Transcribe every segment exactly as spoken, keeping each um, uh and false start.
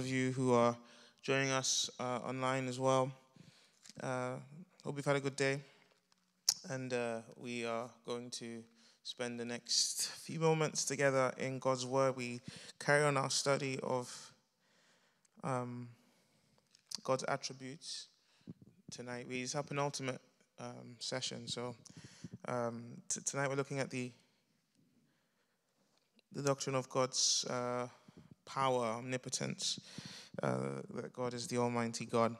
of you who are joining us uh, online as well. Uh, hope you've had a good day. And uh, we are going to spend the next few moments together in God's Word. We carry on our study of um, God's attributes tonight. We just have an ultimate um, session. So um, t tonight we're looking at the the doctrine of God's uh, power, omnipotence, uh, that God is the Almighty God.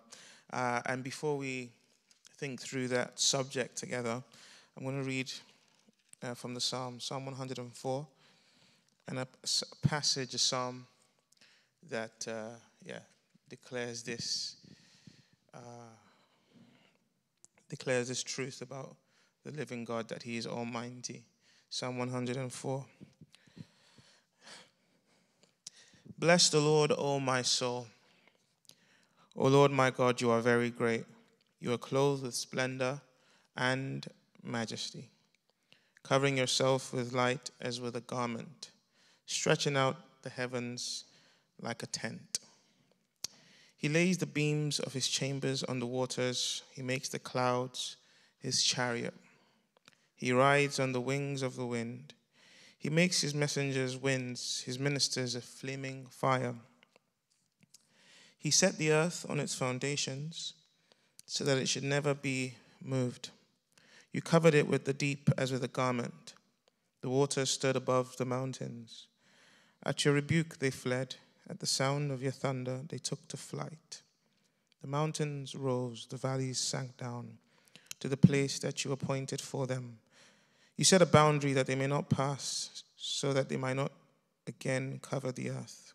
Uh, and before we think through that subject together, I'm going to read uh, from the Psalm, Psalm one hundred and four, and a, a passage, a psalm that uh, yeah, declares this, uh, declares this truth about the living God, that he is Almighty. Psalm one hundred and four. Bless the Lord, O my soul. O Lord my God, you are very great. You are clothed with splendor and majesty, covering yourself with light as with a garment, stretching out the heavens like a tent. He lays the beams of his chambers on the waters. He makes the clouds his chariot. He rides on the wings of the wind. He makes his messengers winds, his ministers a flaming fire. He set the earth on its foundations so that it should never be moved. You covered it with the deep as with a garment. The waters stood above the mountains. At your rebuke they fled. At the sound of your thunder they took to flight. The mountains rose, the valleys sank down to the place that you appointed for them. You set a boundary that they may not pass, so that they might not again cover the earth.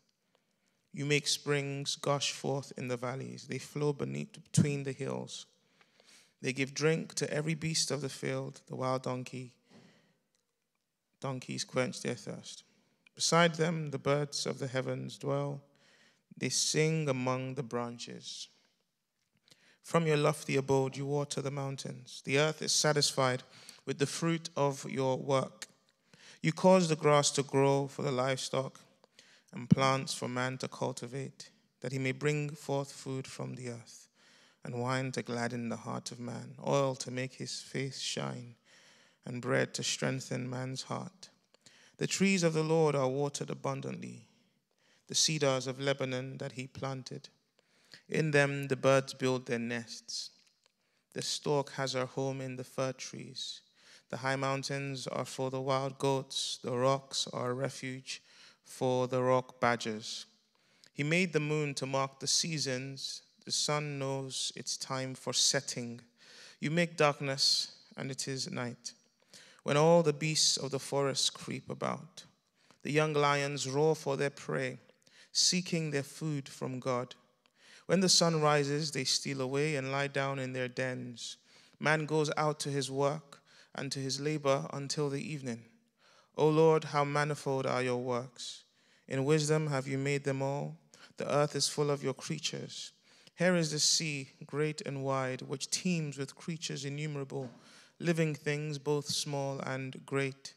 You make springs gush forth in the valleys. They flow beneath between the hills. They give drink to every beast of the field. The wild donkey, donkeys quench their thirst. Beside them, the birds of the heavens dwell. They sing among the branches. From your lofty abode, you water the mountains. The earth is satisfied with the fruit of your work. You cause the grass to grow for the livestock and plants for man to cultivate, that he may bring forth food from the earth and wine to gladden the heart of man, oil to make his face shine, and bread to strengthen man's heart. The trees of the Lord are watered abundantly, the cedars of Lebanon that he planted. In them the birds build their nests. The stork has her home in the fir trees. The high mountains are for the wild goats. The rocks are a refuge for the rock badgers. He made the moon to mark the seasons. The sun knows its time for setting. You make darkness, and it is night, when all the beasts of the forest creep about. The young lions roar for their prey, seeking their food from God. When the sun rises, they steal away and lie down in their dens. Man goes out to his work and to his labor until the evening. O Lord, how manifold are your works! In wisdom have you made them all. The earth is full of your creatures. Here is the sea, great and wide, which teems with creatures innumerable, living things both small and great.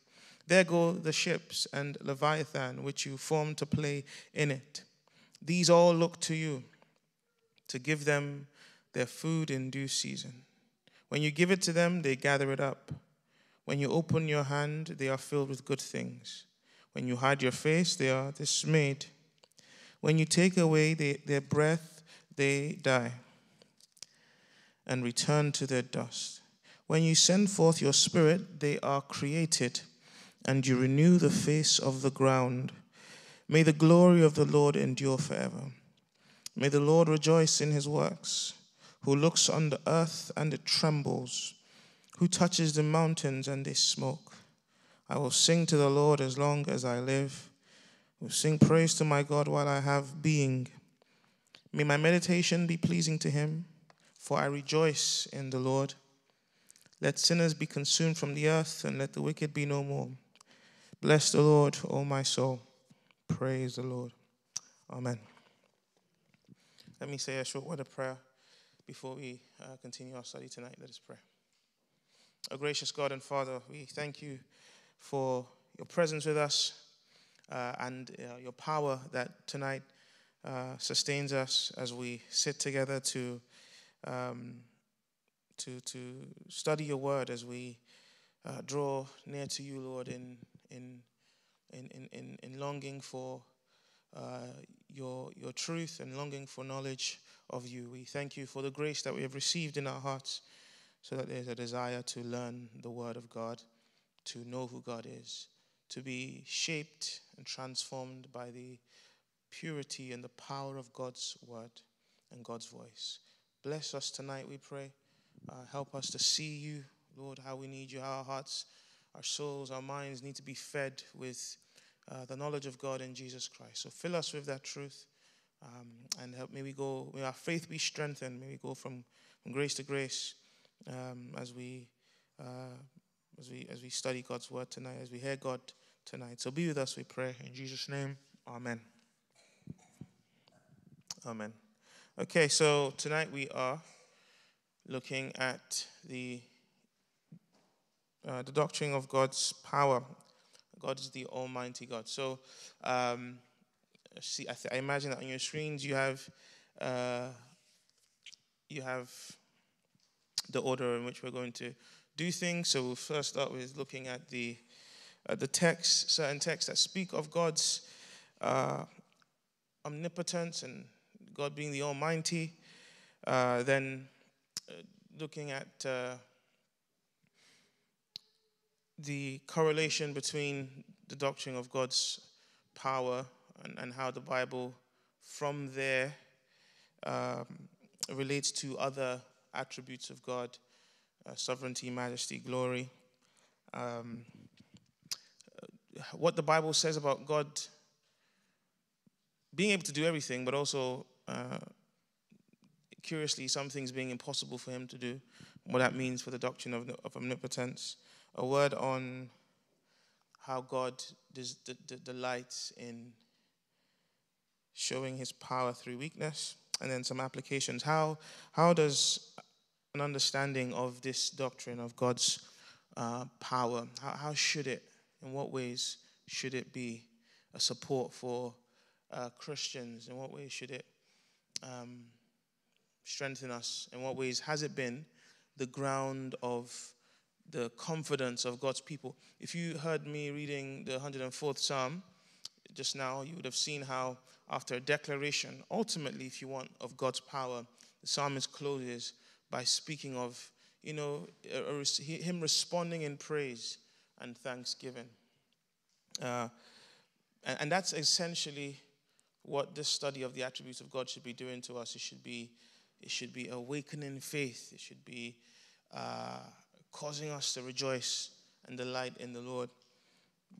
There go the ships and Leviathan, which you formed to play in it. These all look to you, to give them their food in due season. When you give it to them, they gather it up. When you open your hand, they are filled with good things. When you hide your face, they are dismayed. When you take away they, their breath, they die and return to their dust. When you send forth your spirit, they are created, and you renew the face of the ground. May the glory of the Lord endure forever. May the Lord rejoice in his works, who looks on the earth and it trembles, who touches the mountains and they smoke. I will sing to the Lord as long as I live. I will sing praise to my God while I have being. May my meditation be pleasing to him, for I rejoice in the Lord. Let sinners be consumed from the earth, and let the wicked be no more. Bless the Lord, O my soul. Praise the Lord. Amen. Let me say a short word of prayer before we uh, continue our study tonight. Let us pray. Our gracious God and Father, we thank you for your presence with us uh, and uh, your power that tonight uh, sustains us as we sit together to um, to to study your word, as we uh, draw near to you, Lord, in in in in, in longing for uh, your your truth and longing for knowledge of you. We thank you for the grace that we have received in our hearts, so that there's a desire to learn the word of God, to know who God is, to be shaped and transformed by the purity and the power of God's word and God's voice. Bless us tonight, we pray. Uh, help us to see you, Lord, how we need you, how our hearts, our souls, our minds need to be fed with uh, the knowledge of God in Jesus Christ. So fill us with that truth, um, and help. May we go, may our faith be strengthened. May we go from, from grace to grace um, as we uh, as we as we study God's word tonight, as we hear God tonight. So be with us, we pray, in Jesus' name. Amen. Amen. Okay, so tonight we are looking at the uh, the doctrine of God's power. God is the Almighty God. So, um, see, I, th I imagine that on your screens you have uh, you have the order in which we're going to do things. So we'll first start with looking at the uh, the texts, certain texts that speak of God's uh, omnipotence and God being the Almighty. Uh, then looking at uh, the correlation between the doctrine of God's power and, and how the Bible from there um, relates to other attributes of God, uh, sovereignty, majesty, glory. Um, what the Bible says about God being able to do everything, but also uh, curiously, some things being impossible for him to do, what that means for the doctrine of, of omnipotence. A word on how God des, de, de, delights in showing his power through weakness, and then some applications. How, how does an understanding of this doctrine of God's uh, power, how, how should it, in what ways should it be a support for uh, Christians? In what ways should it... Um, strengthen us? In what ways has it been the ground of the confidence of God's people? If you heard me reading the one hundred and fourth Psalm just now, you would have seen how after a declaration, ultimately, if you want, of God's power, the psalmist closes by speaking of, you know, him responding in praise and thanksgiving. Uh, and that's essentially what this study of the attributes of God should be doing to us. It should be It should be awakening faith. It should be uh, causing us to rejoice and delight in the Lord,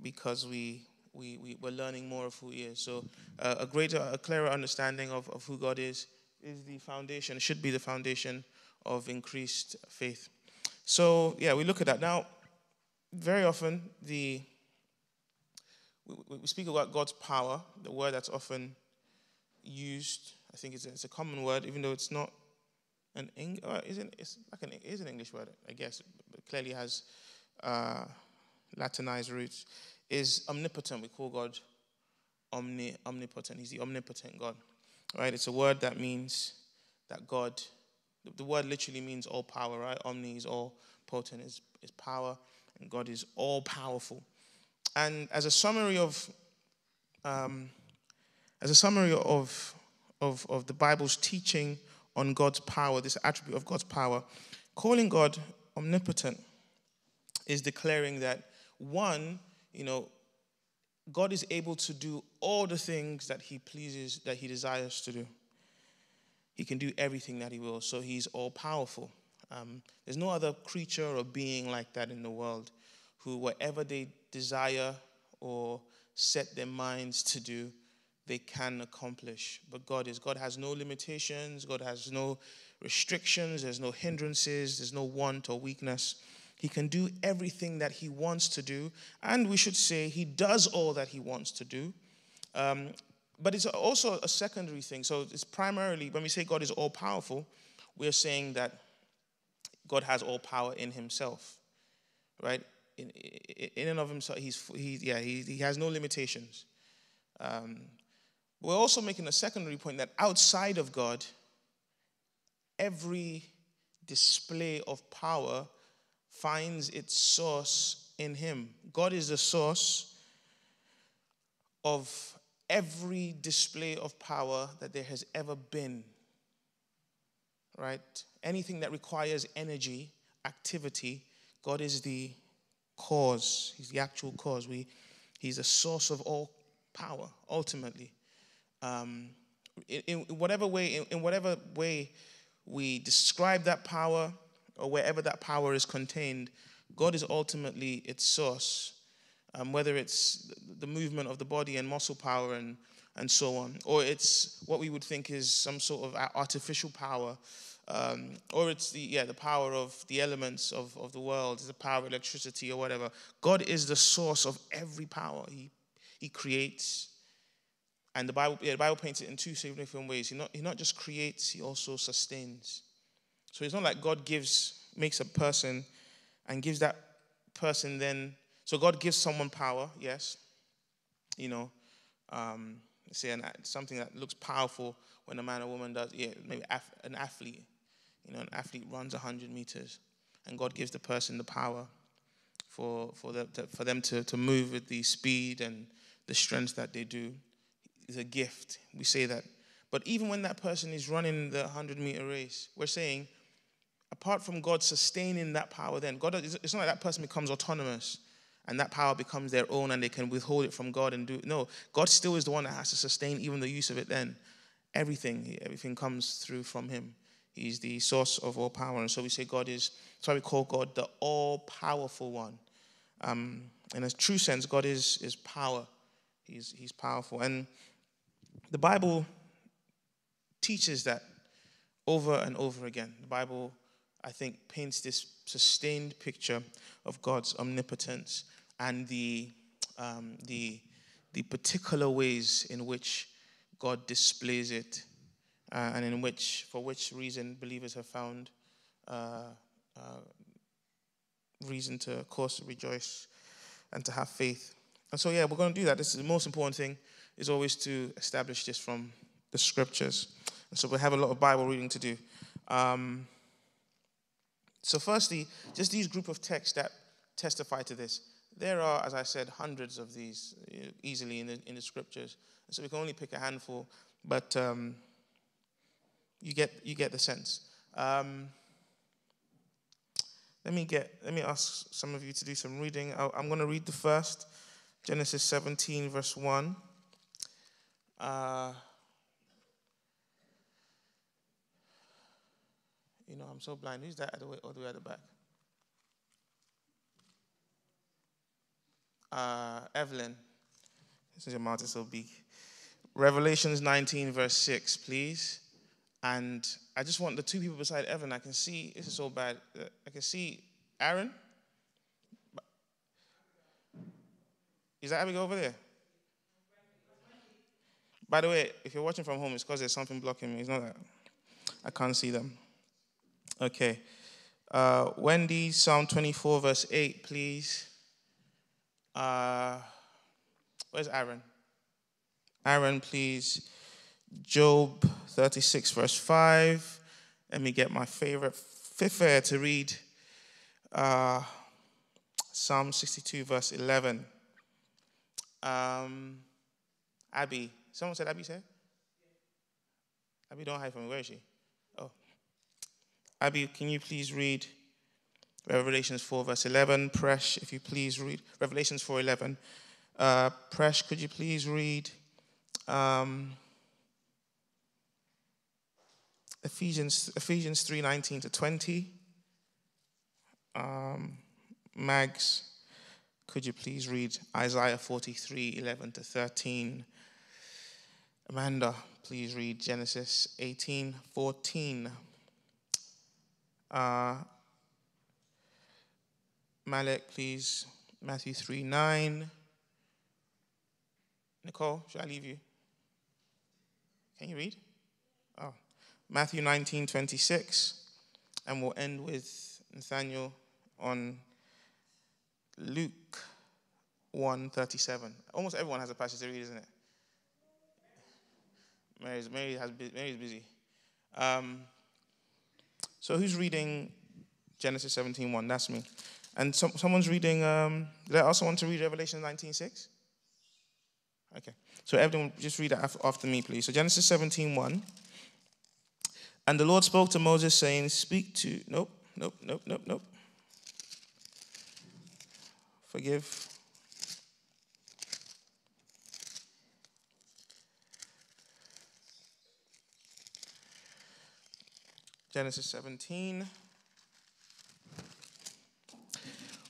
because we, we, we, we're learning more of who he is. So uh, a greater, a clearer understanding of, of who God is is the foundation, should be the foundation of increased faith. So, yeah, we look at that. Now, very often, the we, we speak about God's power, the word that's often used. I think it's a, it's a common word, even though it's not an English, isn't it's like an is an English word, I guess, but clearly has uh, Latinized roots. Is omnipotent. We call God omni omnipotent. He's the omnipotent God, right? It's a word that means that God. The, the word literally means all power, right? Omni is all, potent is is power, and God is all powerful. And as a summary of, um, as a summary of Of, of the Bible's teaching on God's power, this attribute of God's power, calling God omnipotent is declaring that, one, you know, God is able to do all the things that he pleases, that he desires to do. He can do everything that he will, so he's all-powerful. Um, there's no other creature or being like that in the world who, whatever they desire or set their minds to do, they can accomplish. But God is. God has no limitations. God has no restrictions. There's no hindrances. There's no want or weakness. He can do everything that he wants to do. And we should say he does all that he wants to do. Um, but it's also a secondary thing. So it's primarily, when we say God is all-powerful, we are saying that God has all power in himself, right? In, in and of himself, he's, he, yeah, he, he has no limitations. Um, We're also making a secondary point that outside of God, every display of power finds its source in him. God is the source of every display of power that there has ever been, right? Anything that requires energy, activity, God is the cause. He's the actual cause. We, he's the source of all power, ultimately. Um, in, in whatever way, in, in whatever way we describe that power, or wherever that power is contained, God is ultimately its source. Um, whether it's the movement of the body and muscle power and and so on, or it's what we would think is some sort of artificial power, um, or it's the yeah the power of the elements of of the world, the power of electricity or whatever. God is the source of every power. He he creates. And the Bible, yeah, the Bible paints it in two significant ways. He not, he not just creates, he also sustains. So it's not like God gives, makes a person and gives that person then. So God gives someone power, yes. You know, um, say an, something that looks powerful when a man or woman does, yeah, maybe af, an athlete. You know, an athlete runs one hundred meters. And God gives the person the power for, for, the, to, for them to, to move with the speed and the strength that they do. Is a gift. We say that. But even when that person is running the one hundred meter race, we're saying, apart from God sustaining that power then, God, it's not like that person becomes autonomous and that power becomes their own and they can withhold it from God and do it. No, God still is the one that has to sustain even the use of it then. Everything, everything comes through from him. He's the source of all power. And so we say God is, so we call God the all-powerful one. Um, in a true sense, God is, is power. He's, he's powerful. And the Bible teaches that over and over again. The Bible, I think, paints this sustained picture of God's omnipotence and the um, the, the particular ways in which God displays it, uh, and in which, for which reason, believers have found uh, uh, reason to, of course, rejoice and to have faith. And so, yeah, we're going to do that. This is the most important thing. Is always to establish this from the scriptures. And so we have a lot of Bible reading to do. Um, so firstly, just these group of texts that testify to this. There are, as I said, hundreds of these easily in the, in the scriptures. And so we can only pick a handful, but um, you get you get the sense. Um, let me get let me ask some of you to do some reading. I, I'm going to read the first, Genesis seventeen, verse one. Uh, you know, I'm so blind. Who's that at the way, all the way at the back? Uh, Evelyn. Since your mouth is so big. Revelations nineteen, verse six, please. And I just want the two people beside Evelyn. I can see, this is so bad. Uh, I can see Aaron. Is that Abigail over there? By the way, if you're watching from home, it's because there's something blocking me. It's not that I can't see them. Okay. Uh, Wendy, Psalm twenty-four, verse eight, please. Uh, where's Aaron? Aaron, please. Job thirty-six, verse five. Let me get my favorite fifth to read. Uh, Psalm sixty-two, verse eleven. Um, Abby. Someone said Abby said? Abby, don't hide from me. Where is she? Oh. Abby, can you please read Revelations four, verse eleven? Presh, if you please read. Revelations four, eleven. Uh, Presh, could you please read um, Ephesians, Ephesians three, nineteen to twenty? Um, Mags, could you please read Isaiah forty-three, eleven to thirteen? Amanda, please read Genesis eighteen, fourteen. Uh, Malik, please, Matthew three, nine. Nicole, should I leave you? Can you read? Oh, Matthew nineteen, twenty-six. And we'll end with Nathaniel on Luke one, thirty-seven. Almost everyone has a passage to read, isn't it? Mary's, Mary has, Mary's busy. Um, so who's reading Genesis seventeen one? That's me. And so, someone's reading, um, did I also want to read Revelation nineteen six? Okay. So everyone just read that after me, please. So Genesis seventeen one. And the Lord spoke to Moses, saying, speak to, nope, nope, nope, nope, nope. Forgive. Genesis seventeen.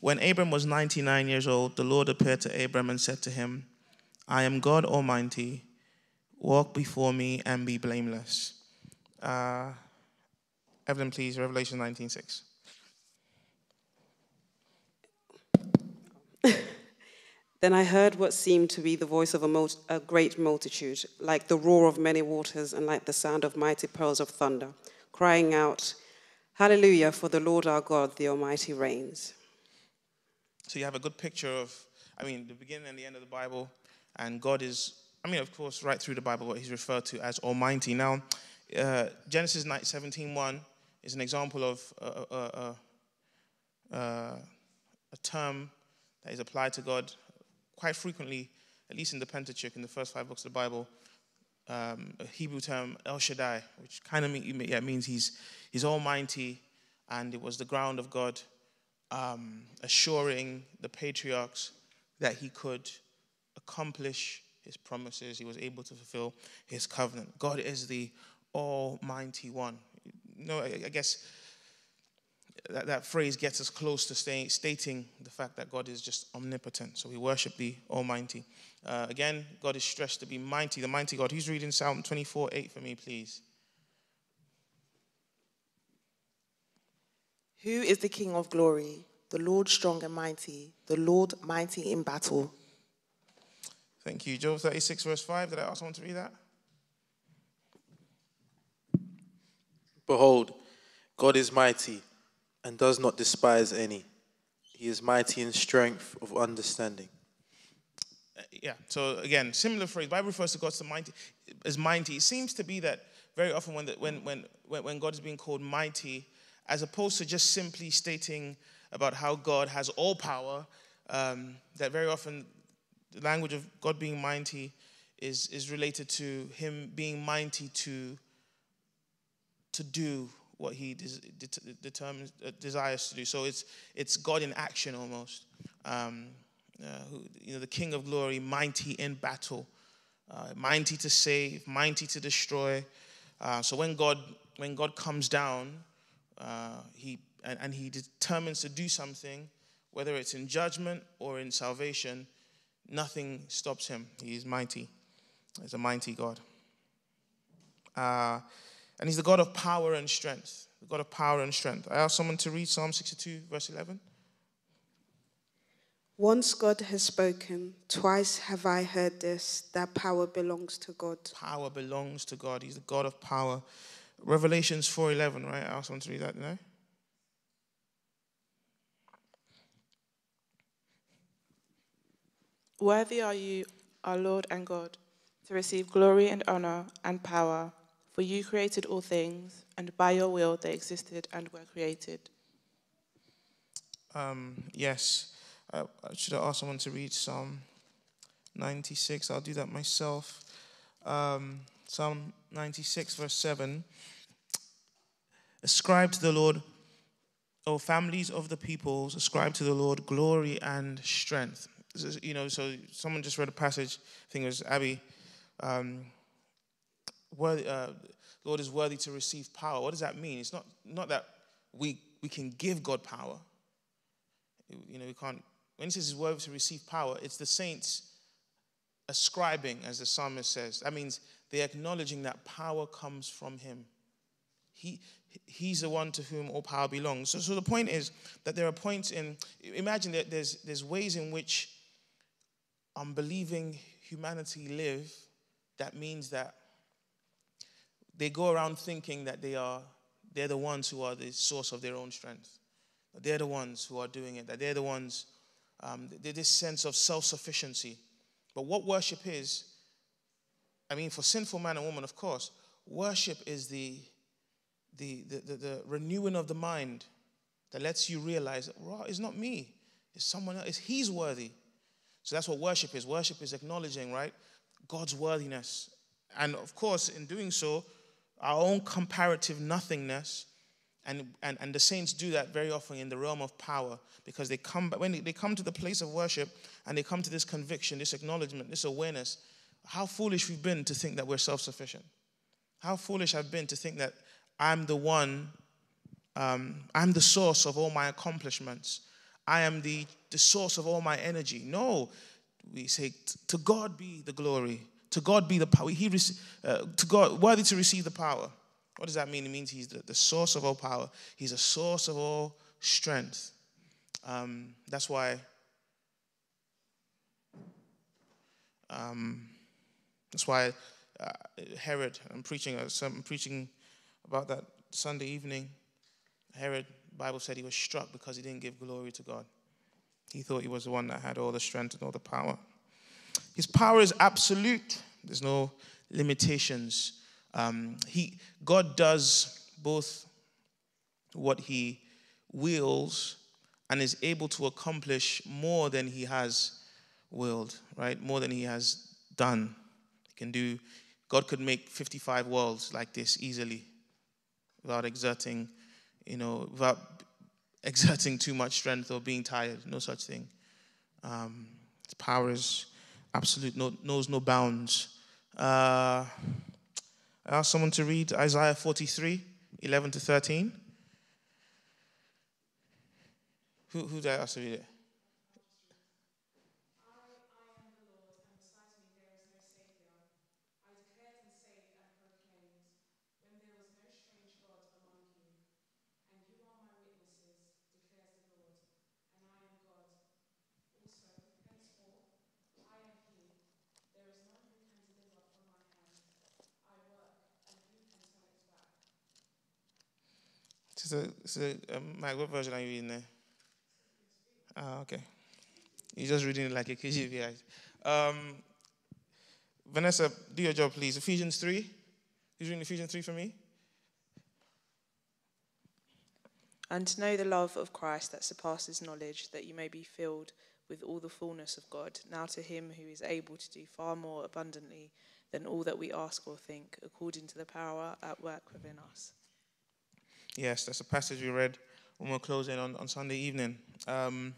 When Abram was ninety-nine years old, the Lord appeared to Abram and said to him, I am God Almighty. Walk before me and be blameless. Uh, Evelyn, please, Revelation nineteen six. Then I heard what seemed to be the voice of a, mul a great multitude, like the roar of many waters and like the sound of mighty pearls of thunder, crying out, Hallelujah, for the Lord our God, the Almighty reigns. So you have a good picture of, I mean, the beginning and the end of the Bible, and God is, I mean, of course, right through the Bible, what he's referred to as Almighty. Now, uh, Genesis seventeen one is an example of a, a, a, a term that is applied to God quite frequently, at least in the Pentateuch, in the first five books of the Bible, um, a Hebrew term, El Shaddai, which kind of mean, yeah, means he's, he's Almighty, and it was the ground of God um, assuring the patriarchs that he could accomplish his promises. He was able to fulfill his covenant. God is the Almighty One. You know, I, I guess that, that phrase gets us close to stay, stating the fact that God is just omnipotent. So we worship the Almighty. Uh, again, God is stressed to be mighty, the mighty God. Who's reading Psalm twenty-four eight for me, please? Who is the King of glory? The Lord strong and mighty, the Lord mighty in battle. Thank you. Job thirty-six, verse five. Did I also want to read that? Behold, God is mighty and does not despise any. He is mighty in strength of understanding. Uh, yeah. So, again, similar phrase. Bible refers to God as mighty. As mighty. It seems to be that very often when, the, when, when, when God is being called mighty, as opposed to just simply stating about how God has all power, um, that very often the language of God being mighty is, is related to him being mighty to, to do what he de de determines, uh, desires to do. So it's, it's God in action almost. Um, uh, who, you know, the King of glory, mighty in battle, uh, mighty to save, mighty to destroy. Uh, so when God, when God comes down, uh, he And, and he determines to do something, whether it's in judgment or in salvation, nothing stops him. He is mighty. He's a mighty God. Uh, and he's the God of power and strength. The God of power and strength. I asked someone to read Psalm sixty-two, verse eleven. Once God has spoken, twice have I heard this, that power belongs to God. Power belongs to God. He's the God of power. Revelations four eleven, right? I asked someone to read that, no? Worthy are you, our Lord and God, to receive glory and honor and power, for you created all things, and by your will they existed and were created. Um, yes. Uh, should I ask someone to read Psalm ninety-six? I'll do that myself. Um, Psalm ninety-six, verse seven. Ascribe to the Lord, O families of the peoples, ascribe to the Lord glory and strength. You know, so someone just read a passage, I think it was Abby, um, worthy, uh, Lord is worthy to receive power. What does that mean? It's not, not that we, we can give God power. You know, we can't, when it says he's worthy to receive power, it's the saints ascribing, as the psalmist says. That means they're acknowledging that power comes from him. He, he's the one to whom all power belongs. So, so the point is that there are points in, imagine that there's, there's ways in which unbelieving humanity live, that means that they go around thinking that they are, they're the ones who are the source of their own strength. That they're the ones who are doing it. That they're the ones, um, they're this sense of self-sufficiency. But what worship is, I mean, for sinful man and woman, of course, worship is the, the, the, the, the renewing of the mind that lets you realize that, well, it's not me, it's someone else, it's he's worthy. So that's what worship is. Worship is acknowledging, right, God's worthiness. And of course, in doing so, our own comparative nothingness. And, and, and the saints do that very often in the realm of power, because they come, when they come to the place of worship and they come to this conviction, this acknowledgement, this awareness, how foolish we've been to think that we're self-sufficient. How foolish I've been to think that I'm the one, um, I'm the source of all my accomplishments. I am the, the source of all my energy. No, we say, to God be the glory. To God be the power. He, uh, to God, worthy to receive the power. What does that mean? It means he's the, the source of all power. He's a source of all strength. Um, that's why. Um, that's why uh, Herod. I'm preaching. I'm preaching about that Sunday evening. Herod, the Bible said he was struck because he didn't give glory to God. He thought he was the one that had all the strength and all the power. His power is absolute. There's no limitations. Um, he, God does both what he wills and is able to accomplish more than he has willed, right? More than he has done. He can do, God could make fifty-five worlds like this easily without exerting, you know, without exerting too much strength or being tired. No such thing. Um, his power is absolute, no, knows no bounds. Uh... I asked someone to read Isaiah forty-three, eleven to thirteen. Who, who did I ask to read it? So, so um, Mike, what version are you reading there? Ah, okay. You're just reading it like a K J V. Um, Vanessa, do your job, please. Ephesians three. Who's reading Ephesians three for me? And to know the love of Christ that surpasses knowledge, that you may be filled with all the fullness of God. Now to him who is able to do far more abundantly than all that we ask or think, according to the power at work within us. Yes, that's a passage we read when we were closing on, on Sunday evening. Um,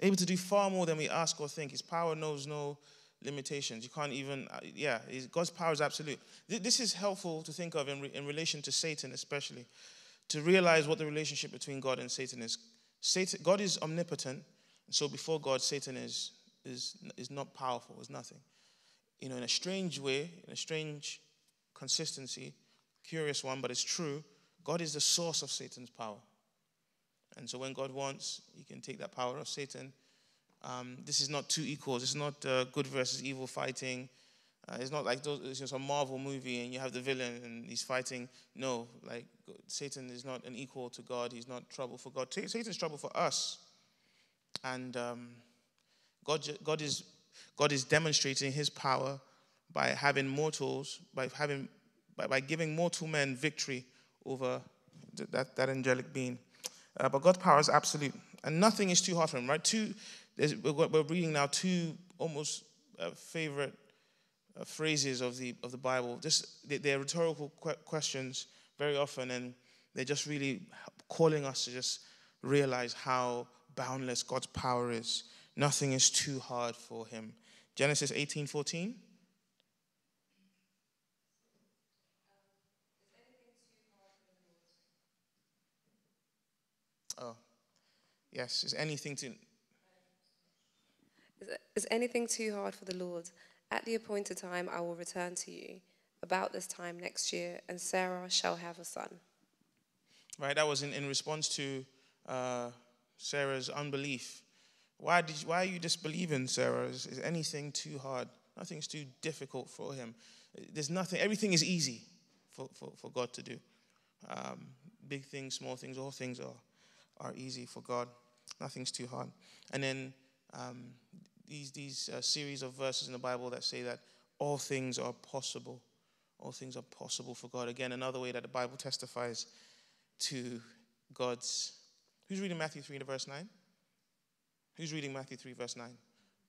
able to do far more than we ask or think. His power knows no limitations. You can't even, yeah, his, God's power is absolute. This is helpful to think of in, re, in relation to Satan especially, to realize what the relationship between God and Satan is. Satan, God is omnipotent, so before God, Satan is, is, is not powerful, is nothing. You know, in a strange way, in a strange consistency, curious one, but it's true, God is the source of Satan's power. And so when God wants, he can take that power of Satan. Um, this is not two equals. It's not uh, good versus evil fighting. Uh, it's not like those, it's just a Marvel movie and you have the villain and he's fighting. No, like Satan is not an equal to God. He's not trouble for God. Satan's trouble for us. And um, God, God, is, God is demonstrating his power by having mortals, by, having, by, by giving mortal men victory over that, that angelic being. Uh, but God's power is absolute. And nothing is too hard for him, right? Two, we're reading now two almost uh, favorite uh, phrases of the of the Bible. Just, they're rhetorical que questions very often, and they're just really calling us to just realize how boundless God's power is. Nothing is too hard for him. Genesis eighteen fourteen. Oh, yes. Is anything too? Is, is anything too hard for the Lord? At the appointed time, I will return to you about this time next year, and Sarah shall have a son. Right. That was in, in response to uh, Sarah's unbelief. Why did? You, why are you disbelieving, Sarah? Is, is anything too hard? Nothing's too difficult for him. There's nothing. Everything is easy for for, for God to do. Um, big things, small things, all things are. are easy for God. Nothing's too hard. And then um, these, these uh, series of verses in the Bible that say that all things are possible. All things are possible for God. Again, another way that the Bible testifies to God's... Who's reading Matthew three and verse nine? Who's reading Matthew three, verse nine?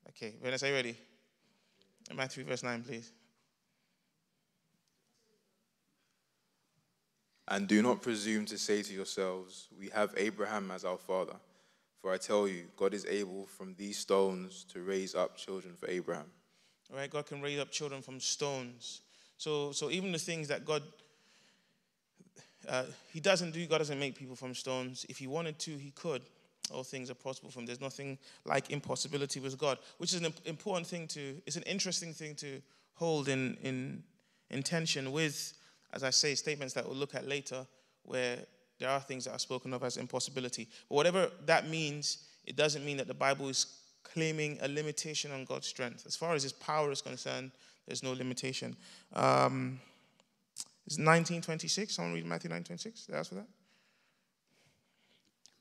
Okay, Venice, are you ready? Matthew three, verse nine, please. And do not presume to say to yourselves, we have Abraham as our father. For I tell you, God is able from these stones to raise up children for Abraham. All right, God can raise up children from stones. So, so even the things that God, uh, he doesn't do, God doesn't make people from stones. If he wanted to, he could. All things are possible from. There's nothing like impossibility with God, which is an important thing to, it's an interesting thing to hold in, in, in tension with, as I say, statements that we'll look at later, where there are things that are spoken of as impossibility. But whatever that means, it doesn't mean that the Bible is claiming a limitation on God's strength. As far as his power is concerned, there's no limitation. Um, it's nineteen twenty-six. Someone read Matthew nine twenty-six. Did I ask for that?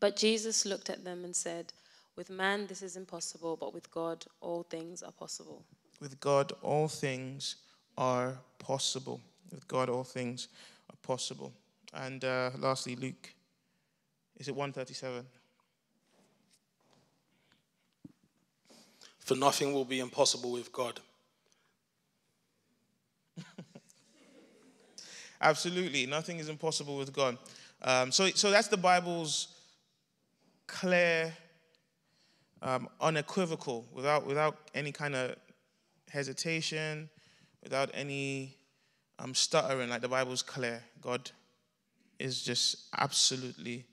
But Jesus looked at them and said, with man this is impossible, but with God all things are possible. With God all things are possible. With God all things are possible. And uh, lastly, Luke. Is it one thirty-seven? For nothing will be impossible with God. Absolutely. Nothing is impossible with God. Um, so, so that's the Bible's clear, um, unequivocal, without, without any kind of hesitation, without any um, stuttering. Like, the Bible's clear. God is just absolutely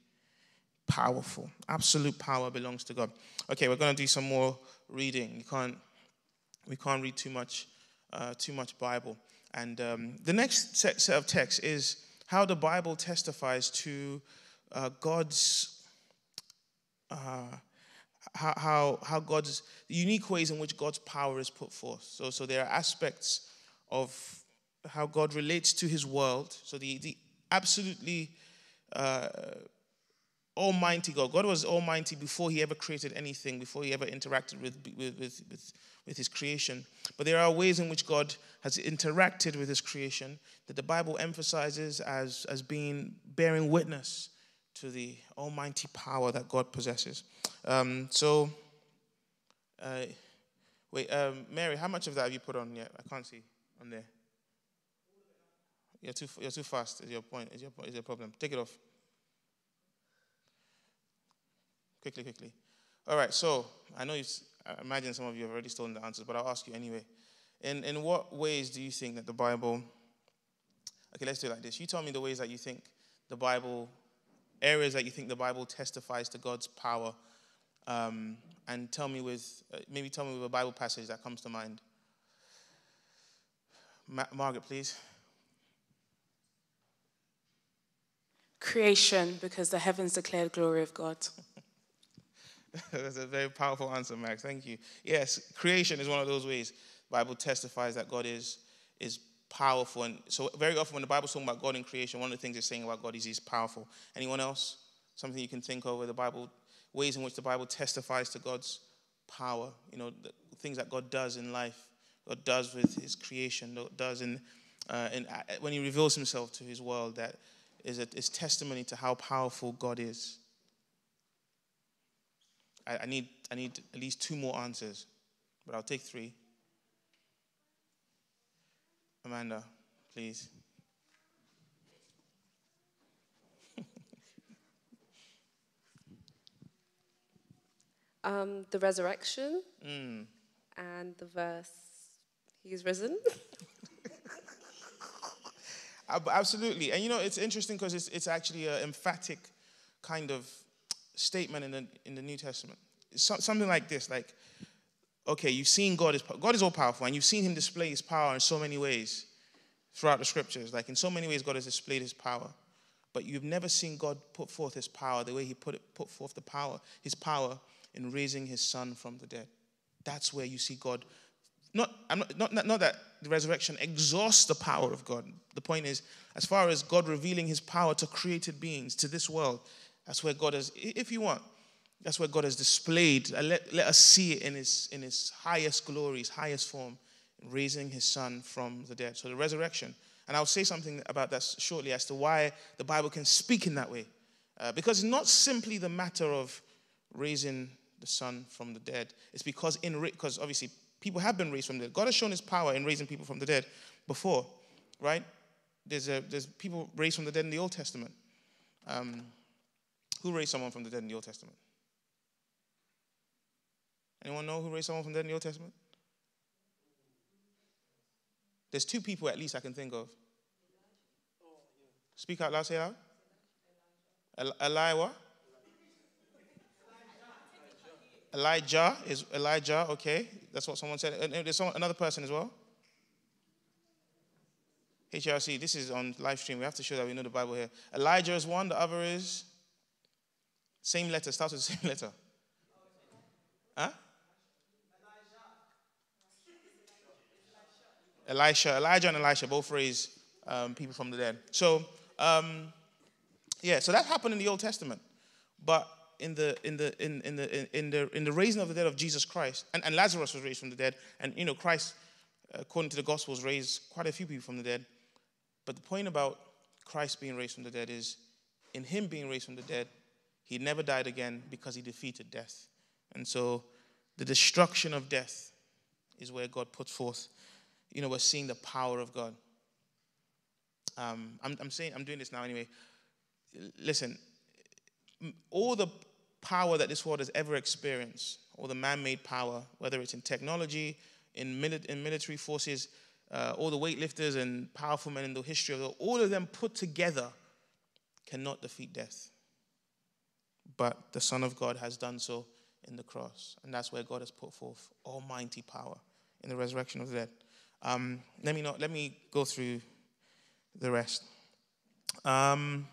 powerful. Absolute power belongs to God. Okay, we're going to do some more reading. You can't, we can't read too much, uh, too much Bible. And um, the next set, set of texts is how the Bible testifies to uh, God's Uh, how, how how God's the unique ways in which God's power is put forth. So so there are aspects of how God relates to His world. So the the absolutely uh, Almighty God. God was Almighty before He ever created anything, before He ever interacted with with with with, with His creation. But there are ways in which God has interacted with His creation that the Bible emphasizes as as being bearing witness to the almighty power that God possesses. Um, so, uh, wait, um, Mary, how much of that have you put on yet? I can't see on there. You're too, you're too fast. Is your point? Is your is your problem? Take it off. Quickly, quickly. All right. So I know you. I imagine some of you have already stolen the answers, but I'll ask you anyway. In in what ways do you think that the Bible? Okay, let's do it like this. You tell me the ways that you think the Bible. Areas that you think the Bible testifies to God's power, um, and tell me with uh, maybe tell me with a Bible passage that comes to mind. Ma- Margaret, please. Creation, because the heavens declare the glory of God. That's a very powerful answer, Max. Thank you. Yes, creation is one of those ways the Bible testifies that God is is. Powerful. And so very often when the Bible's talking about God in creation, one of the things it's saying about God is he's powerful. Anyone else? Something you can think of where the Bible, ways in which the Bible testifies to God's power. You know, the things that God does in life, God does with his creation, God does in, uh, in uh, when he reveals himself to his world, that is, a, is testimony to how powerful God is. I, I need I need at least two more answers, but I'll take three. Amanda, please. um, the resurrection mm. and the verse, he is risen. Absolutely. And you know, it's interesting because it's, it's actually an emphatic kind of statement in the, in the New Testament. So, something like this, like, okay, you've seen God is, God is all-powerful, and you've seen him display his power in so many ways throughout the scriptures. Like, in so many ways, God has displayed his power. But you've never seen God put forth his power the way he put, it, put forth the power, his power in raising his son from the dead. That's where you see God. Not, I'm not, not, not that the resurrection exhausts the power of God. The point is, as far as God revealing his power to created beings, to this world, that's where God is, if you want, that's where God has displayed. Let, let us see it in his, in his highest glory, his highest form raising his son from the dead. So the resurrection. And I'll say something about that shortly as to why the Bible can speak in that way. Uh, because it's not simply the matter of raising the son from the dead. It's because in because obviously people have been raised from the dead. God has shown his power in raising people from the dead before, right? There's, a, there's people raised from the dead in the Old Testament. Um, who raised someone from the dead in the Old Testament? Anyone know who raised someone from the dead in the Old Testament? There's two people at least I can think of. Speak out loud, say it out. El- Elijah. Elijah is Elijah, okay. That's what someone said. And there's someone, another person as well. H R C, this is on live stream. We have to show that we know the Bible here. Elijah is one, the other is same letter, starts with the same letter. Huh? Elisha, Elijah and Elisha both raise um, people from the dead. So, um, yeah, so that happened in the Old Testament, but in the in the in in the in, in the in the raising of the dead of Jesus Christ, and, and Lazarus was raised from the dead, and you know Christ, according to the Gospels, raised quite a few people from the dead. But the point about Christ being raised from the dead is, in him being raised from the dead, he never died again because he defeated death, and so the destruction of death is where God puts forth. You know, we're seeing the power of God. Um, I'm, I'm saying, I'm doing this now anyway. Listen, all the power that this world has ever experienced, all the man-made power, whether it's in technology, in, mili- in military forces, uh, all the weightlifters and powerful men in the history of the world, all of them put together cannot defeat death. But the Son of God has done so in the cross. And that's where God has put forth almighty power in the resurrection of the dead. Um, let me not, let me go through the rest. Um,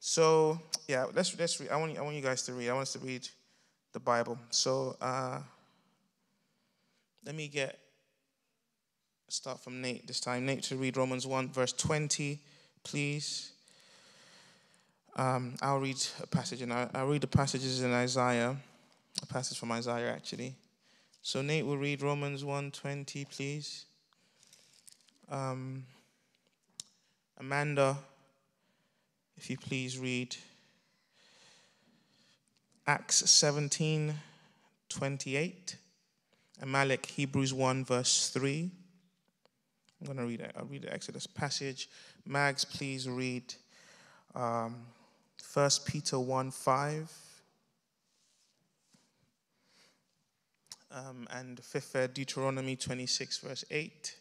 so yeah, let's let's read. I want I want you guys to read. I want us to read the Bible. So uh, let me get start from Nate this time. Nate to read Romans one verse twenty, please. Um, I'll read a passage, and I, I'll read the passages in Isaiah, a passage from Isaiah actually. So Nate will read Romans one twenty, please. Um, Amanda, if you please read Acts seventeen twenty-eight. Amalek, Hebrews one, verse three. I'm going to read it. I'll read the Exodus passage. Mags, please read um, First Peter one five. Um, and fifth, uh, Deuteronomy twenty-six, verse eight.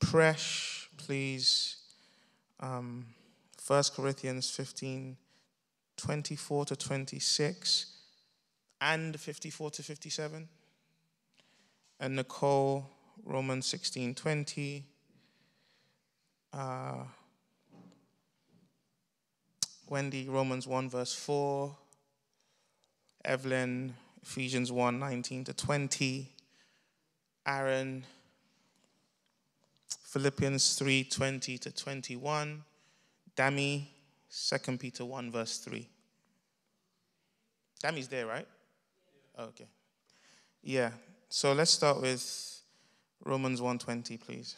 Presh, please. Um, First Corinthians fifteen, twenty-four to twenty-six, and fifty-four to fifty-seven. And Nicole, Romans sixteen, twenty. Uh, Wendy, Romans one, verse four. Evelyn, Ephesians one, nineteen to twenty. Aaron, Philippians three, twenty to twenty-one. Dami, Second Peter one, verse three. Dami's there, right? Yeah. Okay. Yeah. So let's start with Romans one twenty, please.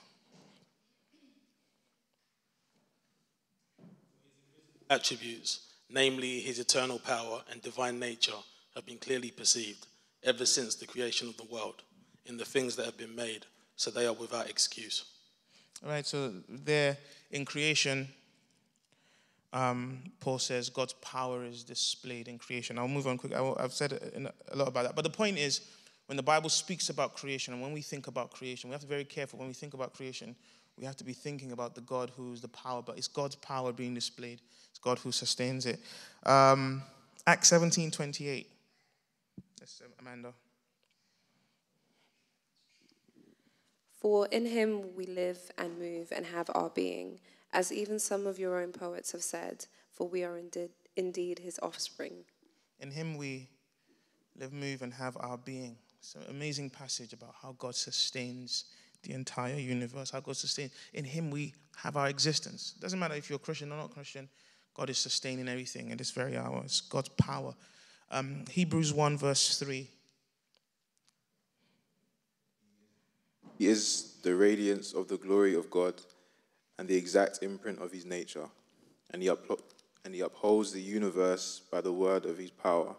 Attributes, namely his eternal power and divine nature, have been clearly perceived ever since the creation of the world in the things that have been made, so they are without excuse. All right, so there in creation, um, Paul says God's power is displayed in creation. I'll move on quick. I, I've said a lot about that. But the point is, when the Bible speaks about creation and when we think about creation, we have to be very careful. When we think about creation, we have to be thinking about the God who is the power, but it's God's power being displayed. It's God who sustains it. Um, Acts seventeen twenty-eight. Amanda. For in him we live and move and have our being, as even some of your own poets have said, for we are indeed, indeed his offspring. In him we live, move, and have our being. It's an amazing passage about how God sustains the entire universe, how God sustains. In him we have our existence. It doesn't matter if you're Christian or not Christian, God is sustaining everything in this very hour. It's God's power. Um, Hebrews one, verse three. He is the radiance of the glory of God and the exact imprint of his nature, and he, uplo- and he upholds the universe by the word of his power.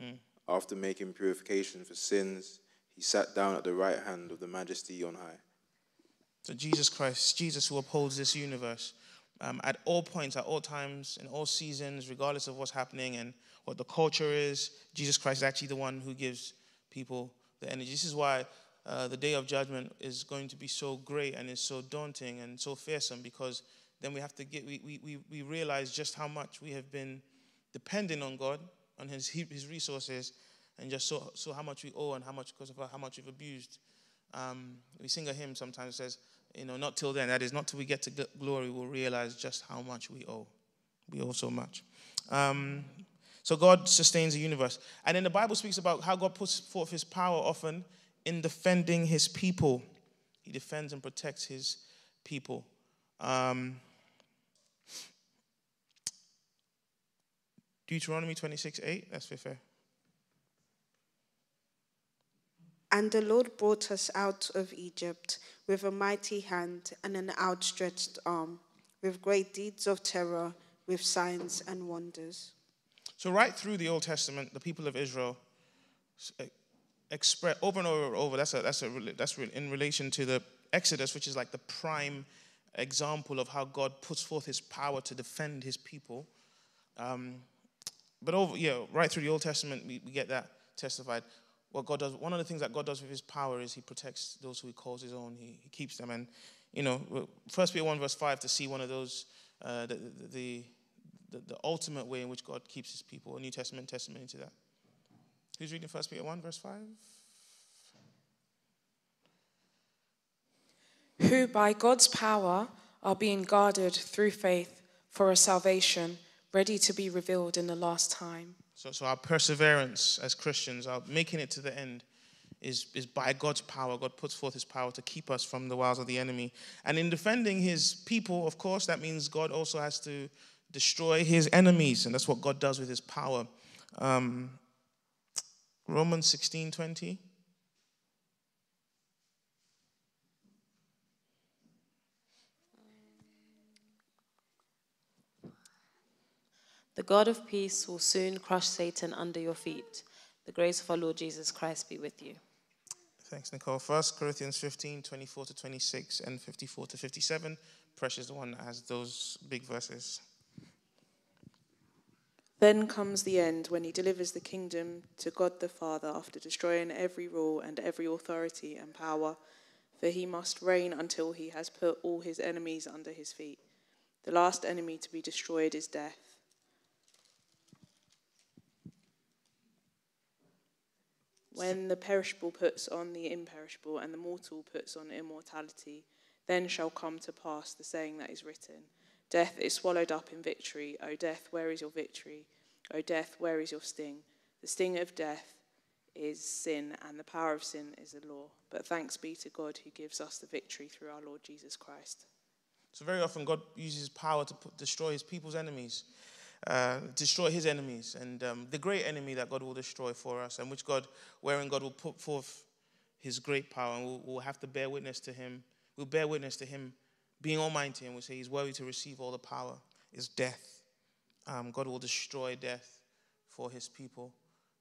Mm. After making purification for sins, he sat down at the right hand of the Majesty on high. So Jesus Christ, Jesus who upholds this universe, um, at all points, at all times, in all seasons, regardless of what's happening and what the culture is, Jesus Christ is actually the one who gives people the energy. This is why uh, the day of judgment is going to be so great and is so daunting and so fearsome, because then we have to get, we, we, we, we realize just how much we have been dependent on God, on his, his resources, and just so, so how much we owe and how much, because of how much we've abused. Um, we sing a hymn sometimes that says, you know, not till then, that is, not till we get to glory, we'll realize just how much we owe. We owe so much. Um, so God sustains the universe. And then the Bible speaks about how God puts forth his power often in defending his people. He defends and protects his people. Um, Deuteronomy twenty-six eight, that's fair. And the Lord brought us out of Egypt with a mighty hand and an outstretched arm, with great deeds of terror, with signs and wonders. So right through the Old Testament, the people of Israel express over and over and over. That's a, that's a, that's in relation to the Exodus, which is like the prime example of how God puts forth his power to defend his people. Um, but over, yeah, right through the Old Testament, we, we get that testified. What God does, one of the things that God does with his power is he protects those who he calls his own. He, he keeps them. And, you know, First Peter one verse five, to see one of those, uh, the, the, the, the ultimate way in which God keeps his people, a New Testament testimony to that. Who's reading First Peter one verse five? Who by God's power are being guarded through faith for a salvation ready to be revealed in the last time. So, so our perseverance as Christians, our making it to the end, is, is by God's power. God puts forth his power to keep us from the wiles of the enemy. And in defending his people, of course, that means God also has to destroy his enemies. And that's what God does with his power. Um, Romans sixteen twenty. The God of peace will soon crush Satan under your feet. The grace of our Lord Jesus Christ be with you. Thanks, Nicole. First Corinthians fifteen, twenty-four to twenty-six and fifty-four to fifty-seven. Presh is the one that has those big verses. Then comes the end when he delivers the kingdom to God the Father after destroying every rule and every authority and power, for he must reign until he has put all his enemies under his feet. The last enemy to be destroyed is death. When the perishable puts on the imperishable and the mortal puts on immortality, then shall come to pass the saying that is written, death is swallowed up in victory. O death, where is your victory? O death, where is your sting? The sting of death is sin, and the power of sin is the law. But thanks be to God who gives us the victory through our Lord Jesus Christ. So very often God uses power to put, destroy his people's enemies, Uh, destroy his enemies, and um, the great enemy that God will destroy for us, and which God, wherein God will put forth his great power, and we'll, we'll have to bear witness to him. We'll bear witness to him being almighty, and we'll say he's worthy to receive all the power, is death. Um, God will destroy death for his people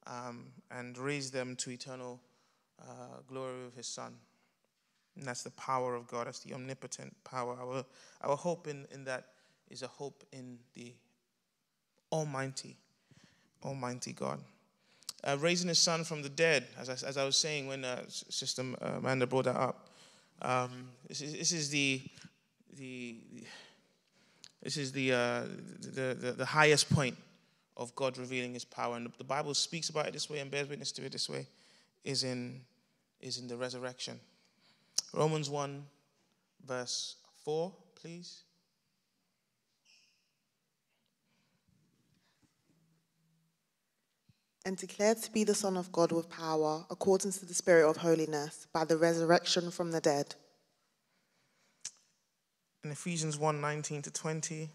um, and raise them to eternal uh, glory of his son. And that's the power of God. That's the omnipotent power. Our, our hope in, in that is a hope in the Almighty, Almighty God. Uh, raising his son from the dead, as I, as I was saying when uh, Sister Amanda brought that up. Um, this is, this is the, the, this is the, uh, the, the, the highest point of God revealing his power. And the Bible speaks about it this way and bears witness to it this way, is in, is in the resurrection. Romans one, verse four, please. And declared to be the Son of God with power, according to the Spirit of holiness, by the resurrection from the dead. In Ephesians one, nineteen to twenty.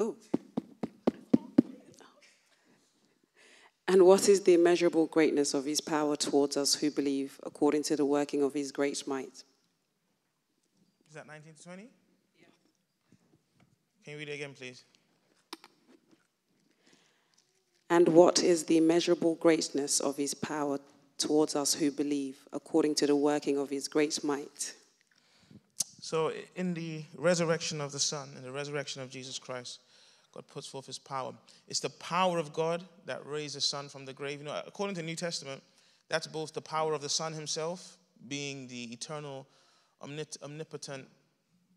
Ooh. And what is the immeasurable greatness of his power towards us who believe, according to the working of his great might? Is that nineteen to twenty? Yeah. Can you read it again, please? And what is the immeasurable greatness of his power towards us who believe, according to the working of his great might? So in the resurrection of the Son, in the resurrection of Jesus Christ, God puts forth his power. It's the power of God that raised the Son from the grave. You know, according to the New Testament, that's both the power of the Son himself, being the eternal, omnipotent,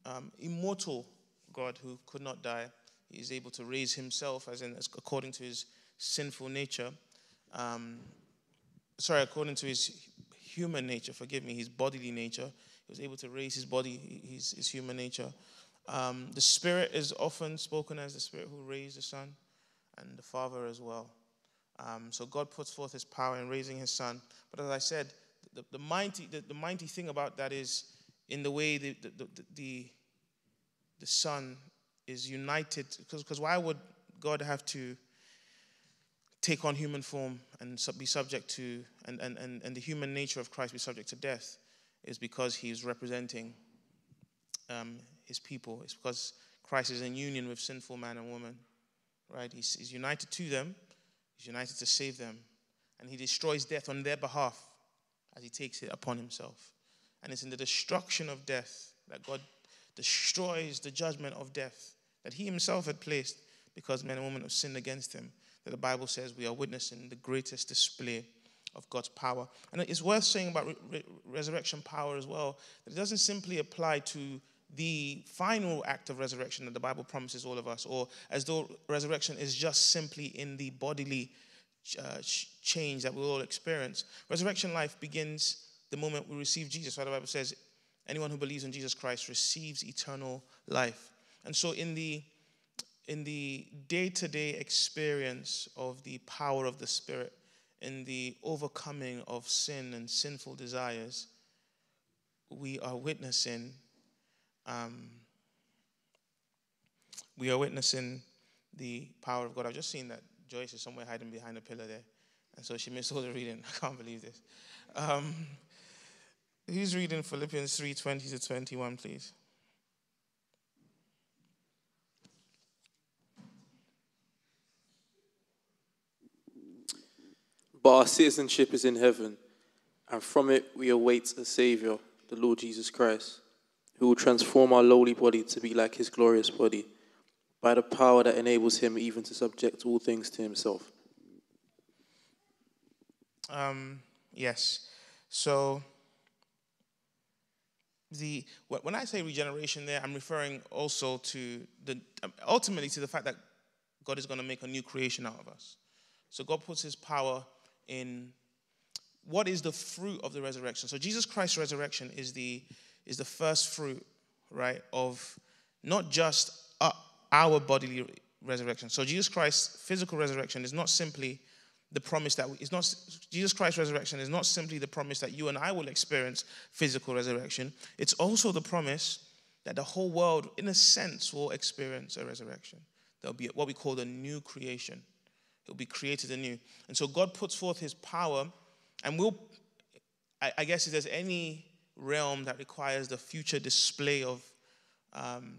um, immortal God who could not die. He is able to raise himself, as in as according to his sinful nature. Um, sorry, according to his human nature, forgive me, his bodily nature. He was able to raise his body, his, his human nature. Um, the Spirit is often spoken as the Spirit who raised the Son, and the Father as well. Um, so God puts forth his power in raising his Son. But as I said, the, the, mighty, the, the mighty thing about that is in the way the, the, the, the, the Son is united. Because why would God have to take on human form and be subject to, and, and, and, and the human nature of Christ be subject to death? It's because he is representing um his people. It's because Christ is in union with sinful man and woman, right? He's, he's united to them. He's united to save them. And he destroys death on their behalf as he takes it upon himself. And it's in the destruction of death that God destroys the judgment of death that he himself had placed because men and women have sinned against him. That the Bible says we are witnessing the greatest display of God's power. And it's worth saying about re- re- resurrection power as well, that it doesn't simply apply to the final act of resurrection that the Bible promises all of us, or as though resurrection is just simply in the bodily uh, change that we all experience. Resurrection life begins the moment we receive Jesus. So the Bible says, anyone who believes in Jesus Christ receives eternal life. And so in the in the day-to-day experience of the power of the Spirit, in the overcoming of sin and sinful desires, we are witnessing Um, we are witnessing the power of God. I've just seen that Joyce is somewhere hiding behind a pillar there. And so she missed all the reading. I can't believe this. Um, who's reading Philippians three twenty to twenty-one, please? But our citizenship is in heaven, and from it we await a Savior, the Lord Jesus Christ, who will transform our lowly body to be like his glorious body, by the power that enables him even to subject all things to himself. Um, yes. So, the when I say regeneration there, I'm referring also to, the ultimately to the fact that God is going to make a new creation out of us. So God puts his power in what is the fruit of the resurrection. So Jesus Christ's resurrection is the is the first fruit, right, of not just our bodily resurrection. So Jesus Christ's physical resurrection is not simply the promise that we, it's not, Jesus Christ's resurrection is not simply the promise that you and I will experience physical resurrection. It's also the promise that the whole world, in a sense, will experience a resurrection. There'll be what we call the new creation. It'll be created anew. And so God puts forth his power, and we'll, I, I guess if there's any realm that requires the future display of, um,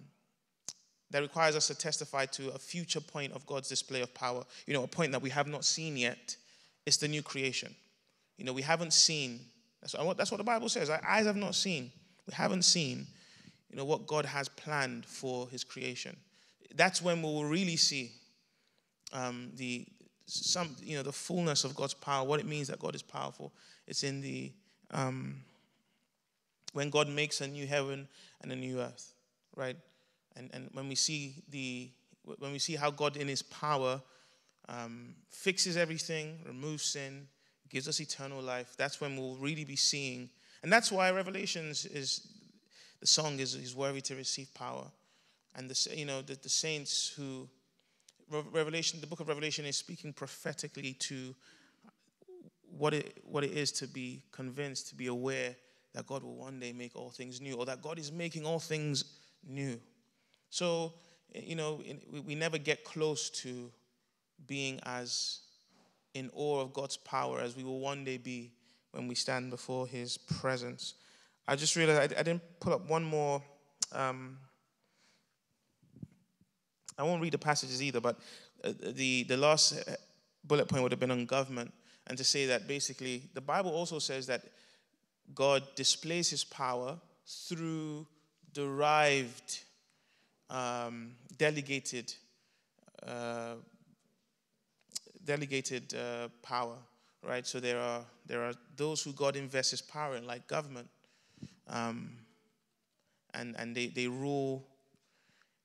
that requires us to testify to a future point of God's display of power, you know, a point that we have not seen yet, it's the new creation. You know, we haven't seen, that's what, that's what the Bible says, our eyes have not seen, we haven't seen, you know, what God has planned for his creation. That's when we will really see um, the, some, you know, the fullness of God's power, what it means that God is powerful. It's in the, um, when God makes a new heaven and a new earth, right? And and when we see the when we see how God in his power um, fixes everything, removes sin, gives us eternal life, that's when we'll really be seeing. And that's why Revelations is, the song is, is worthy to receive power. And the you know the, the saints who, Revelation, the book of Revelation is speaking prophetically to what it what it is to be convinced, to be aware that God will one day make all things new, or that God is making all things new. So, you know, we never get close to being as in awe of God's power as we will one day be when we stand before his presence. I just realized I, I didn't pull up one more. Um, I won't read the passages either, but the, the last bullet point would have been on government. And to say that basically the Bible also says that God displays his power through derived, um, delegated, uh, delegated uh, power, right? So there are there are those who God invests his power in, like government, um, and and they they rule,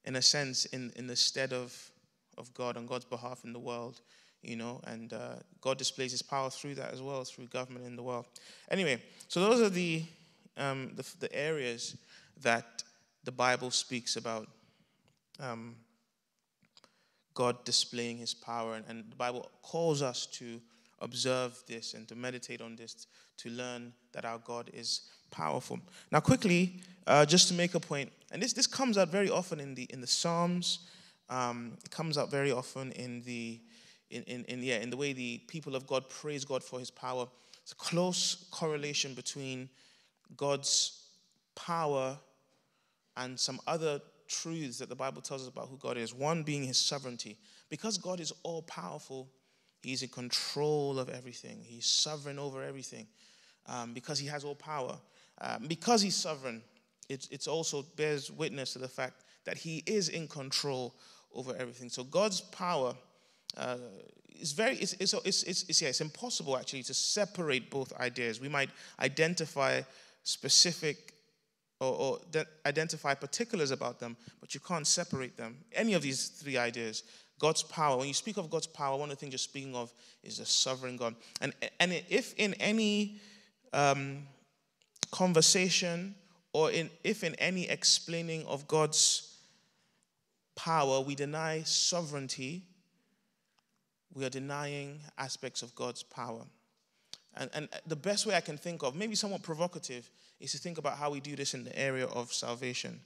in a sense, in in the stead of of God, on God's behalf in the world, you know. And uh, God displays his power through that as well, through government in the world. Anyway, so those are the um, the, the areas that the Bible speaks about um, God displaying his power. And, and the Bible calls us to observe this and to meditate on this, to learn that our God is powerful. Now quickly, uh, just to make a point, and this, this comes out very often in the in the Psalms, um, it comes out very often in the in, in, in, yeah, in the way the people of God praise God for his power. It's a close correlation between God's power and some other truths that the Bible tells us about who God is. One being his sovereignty. Because God is all-powerful, he's in control of everything. He's sovereign over everything. Um, because he has all power. Um, because he's sovereign, it it's also bears witness to the fact that he is in control over everything. So God's power uh, is very, it's, it's, it's, it's, it's, yeah, it's impossible actually to separate both ideas. We might identify specific Or, or identify particulars about them, but you can't separate them. Any of these three ideas, God's power. When you speak of God's power, one of the things you're speaking of is the sovereign God. And and if in any um, conversation or in if in any explaining of God's power, we deny sovereignty, we are denying aspects of God's power. And, and the best way I can think of, maybe somewhat provocative, is to think about how we do this in the area of salvation.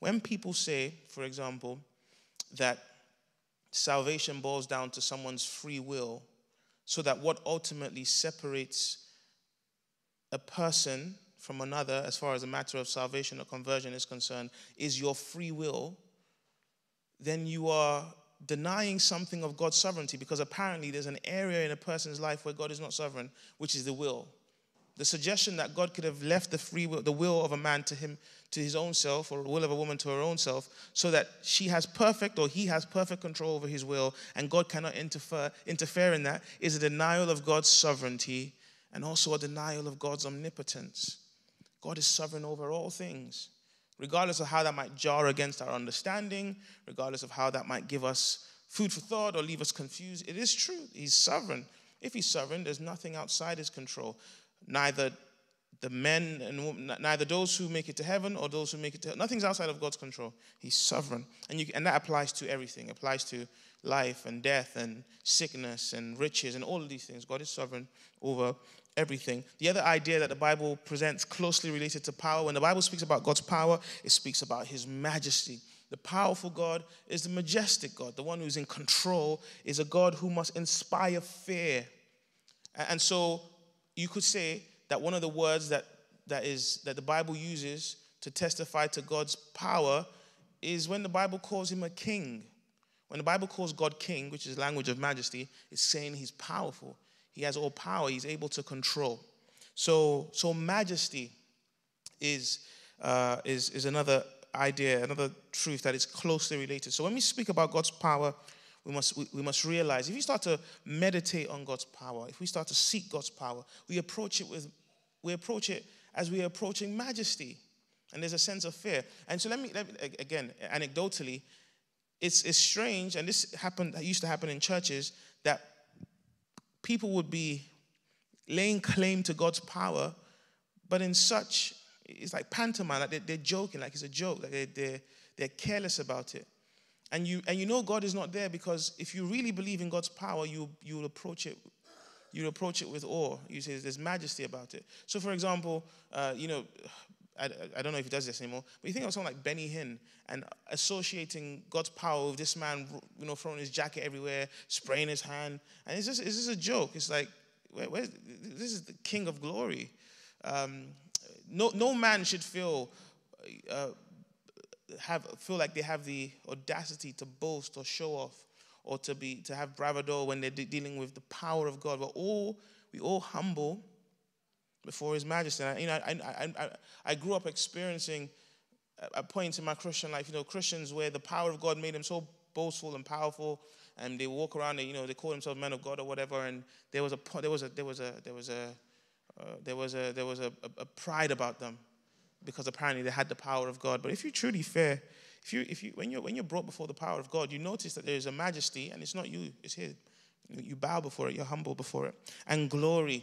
When people say, for example, that salvation boils down to someone's free will, so that what ultimately separates a person from another, as far as a matter of salvation or conversion is concerned, is your free will, then you are denying something of God's sovereignty, because apparently there's an area in a person's life where God is not sovereign, which is the will. The suggestion that God could have left the free will, the will of a man to him, to his own self, or the will of a woman to her own self, so that she has perfect or he has perfect control over his will, and God cannot interfere interfere in that, is a denial of God's sovereignty and also a denial of God's omnipotence. God is sovereign over all things. Regardless of how that might jar against our understanding, regardless of how that might give us food for thought or leave us confused, it is true. He's sovereign. If he's sovereign, there's nothing outside his control. Neither the men and women, neither those who make it to heaven or those who make it to hell. Nothing's outside of God's control. He's sovereign. And, you, and that applies to everything. It applies to life and death and sickness and riches and all of these things. God is sovereign over everything. The other idea that the Bible presents closely related to power, when the Bible speaks about God's power, it speaks about his majesty. The powerful God is the majestic God. The one who's in control is a God who must inspire fear. And so you could say that one of the words that, that is that the Bible uses to testify to God's power is when the Bible calls him a king. When the Bible calls God king, which is language of majesty, it's saying he's powerful. He has all power. He's able to control. So, so majesty is, uh, is, is another idea, another truth that is closely related. So when we speak about God's power, we must, we, we must realize, if we start to meditate on God's power, if we start to seek God's power, we approach it, with, we approach it as we are approaching majesty. And there's a sense of fear. And so let me, let me again, anecdotally, it's, it's strange, and this happened, used to happen in churches, that people would be laying claim to God's power, but in such, it's like pantomime, like they're, they're joking, like it's a joke, like they're, they're, they're careless about it. And you and you know God is not there, because if you really believe in God's power, you you'll approach it, you'll approach it with awe. You say there's majesty about it. So, for example, uh, you know, I, I don't know if he does this anymore, but you think of someone like Benny Hinn and associating God's power with this man, you know, throwing his jacket everywhere, spraying his hand. And it's just, it's just a joke. It's like, where, where's, this is the King of Glory. Um, no, no man should feel, uh, have, feel like they have the audacity to boast or show off or to, be, to have bravado when they're de- dealing with the power of God. We're all, we all humble before His Majesty. And I, you know, I, I, I, I grew up experiencing a point in my Christian life, you know, Christians where the power of God made them so boastful and powerful, and they walk around, and, you know, they call themselves men of God or whatever. And there was a, there was a, there was a, there was a, uh, there was a, there was a, a pride about them, because apparently they had the power of God. But if you're truly fair, if you, if you, when you're, when you're brought before the power of God, you notice that there is a majesty, and it's not you, it's His. You bow before it, you're humble before it, and glory.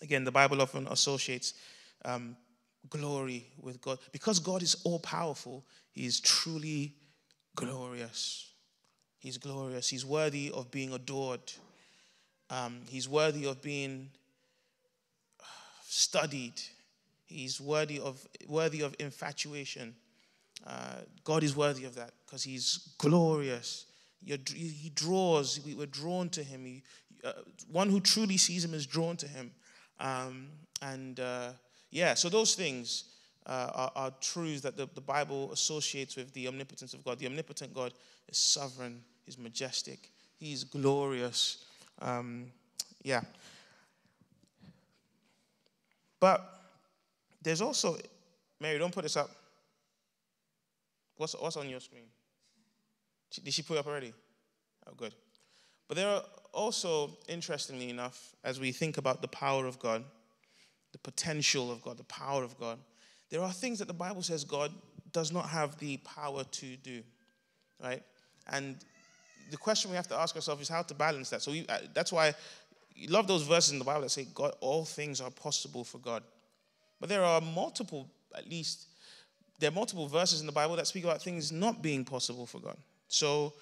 Again, the Bible often associates um, glory with God. Because God is all-powerful, He is truly glorious. He's glorious. He's worthy of being adored. Um, he's worthy of being studied. He's worthy of, worthy of infatuation. Uh, God is worthy of that because He's glorious. You're, he draws. We were drawn to Him. He, uh, one who truly sees Him is drawn to Him. Um, and, uh, yeah, so those things uh, are, are truths that the, the Bible associates with the omnipotence of God. The omnipotent God is sovereign, He's majestic, He's glorious. Um, yeah. But there's also, Mary, don't put this up. What's, what's on your screen? She, did she put it up already? Oh, good. But there are also, interestingly enough, as we think about the power of God, the potential of God, the power of God, there are things that the Bible says God does not have the power to do, right? And the question we have to ask ourselves is how to balance that. So we, uh, that's why you love those verses in the Bible that say, God, all things are possible for God. But there are multiple, at least, there are multiple verses in the Bible that speak about things not being possible for God. So,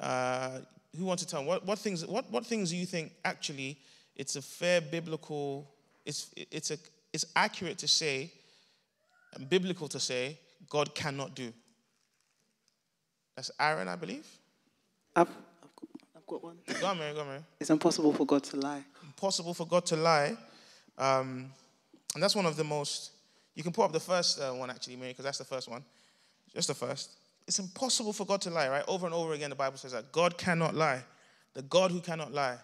uh, who wants to tell me? What, what things? What, what things do you think actually? It's a fair biblical. It's it's a it's accurate to say, and biblical to say, God cannot do. That's Aaron, I believe. I've I've got, I've got one. Go on, Mary. Go on, Mary. It's impossible for God to lie. Impossible for God to lie, um, and that's one of the most. You can pull up the first uh, one actually, Mary, because that's the first one. Just the first. It's impossible for God to lie, right? Over and over again, the Bible says that God cannot lie. The God who cannot lie.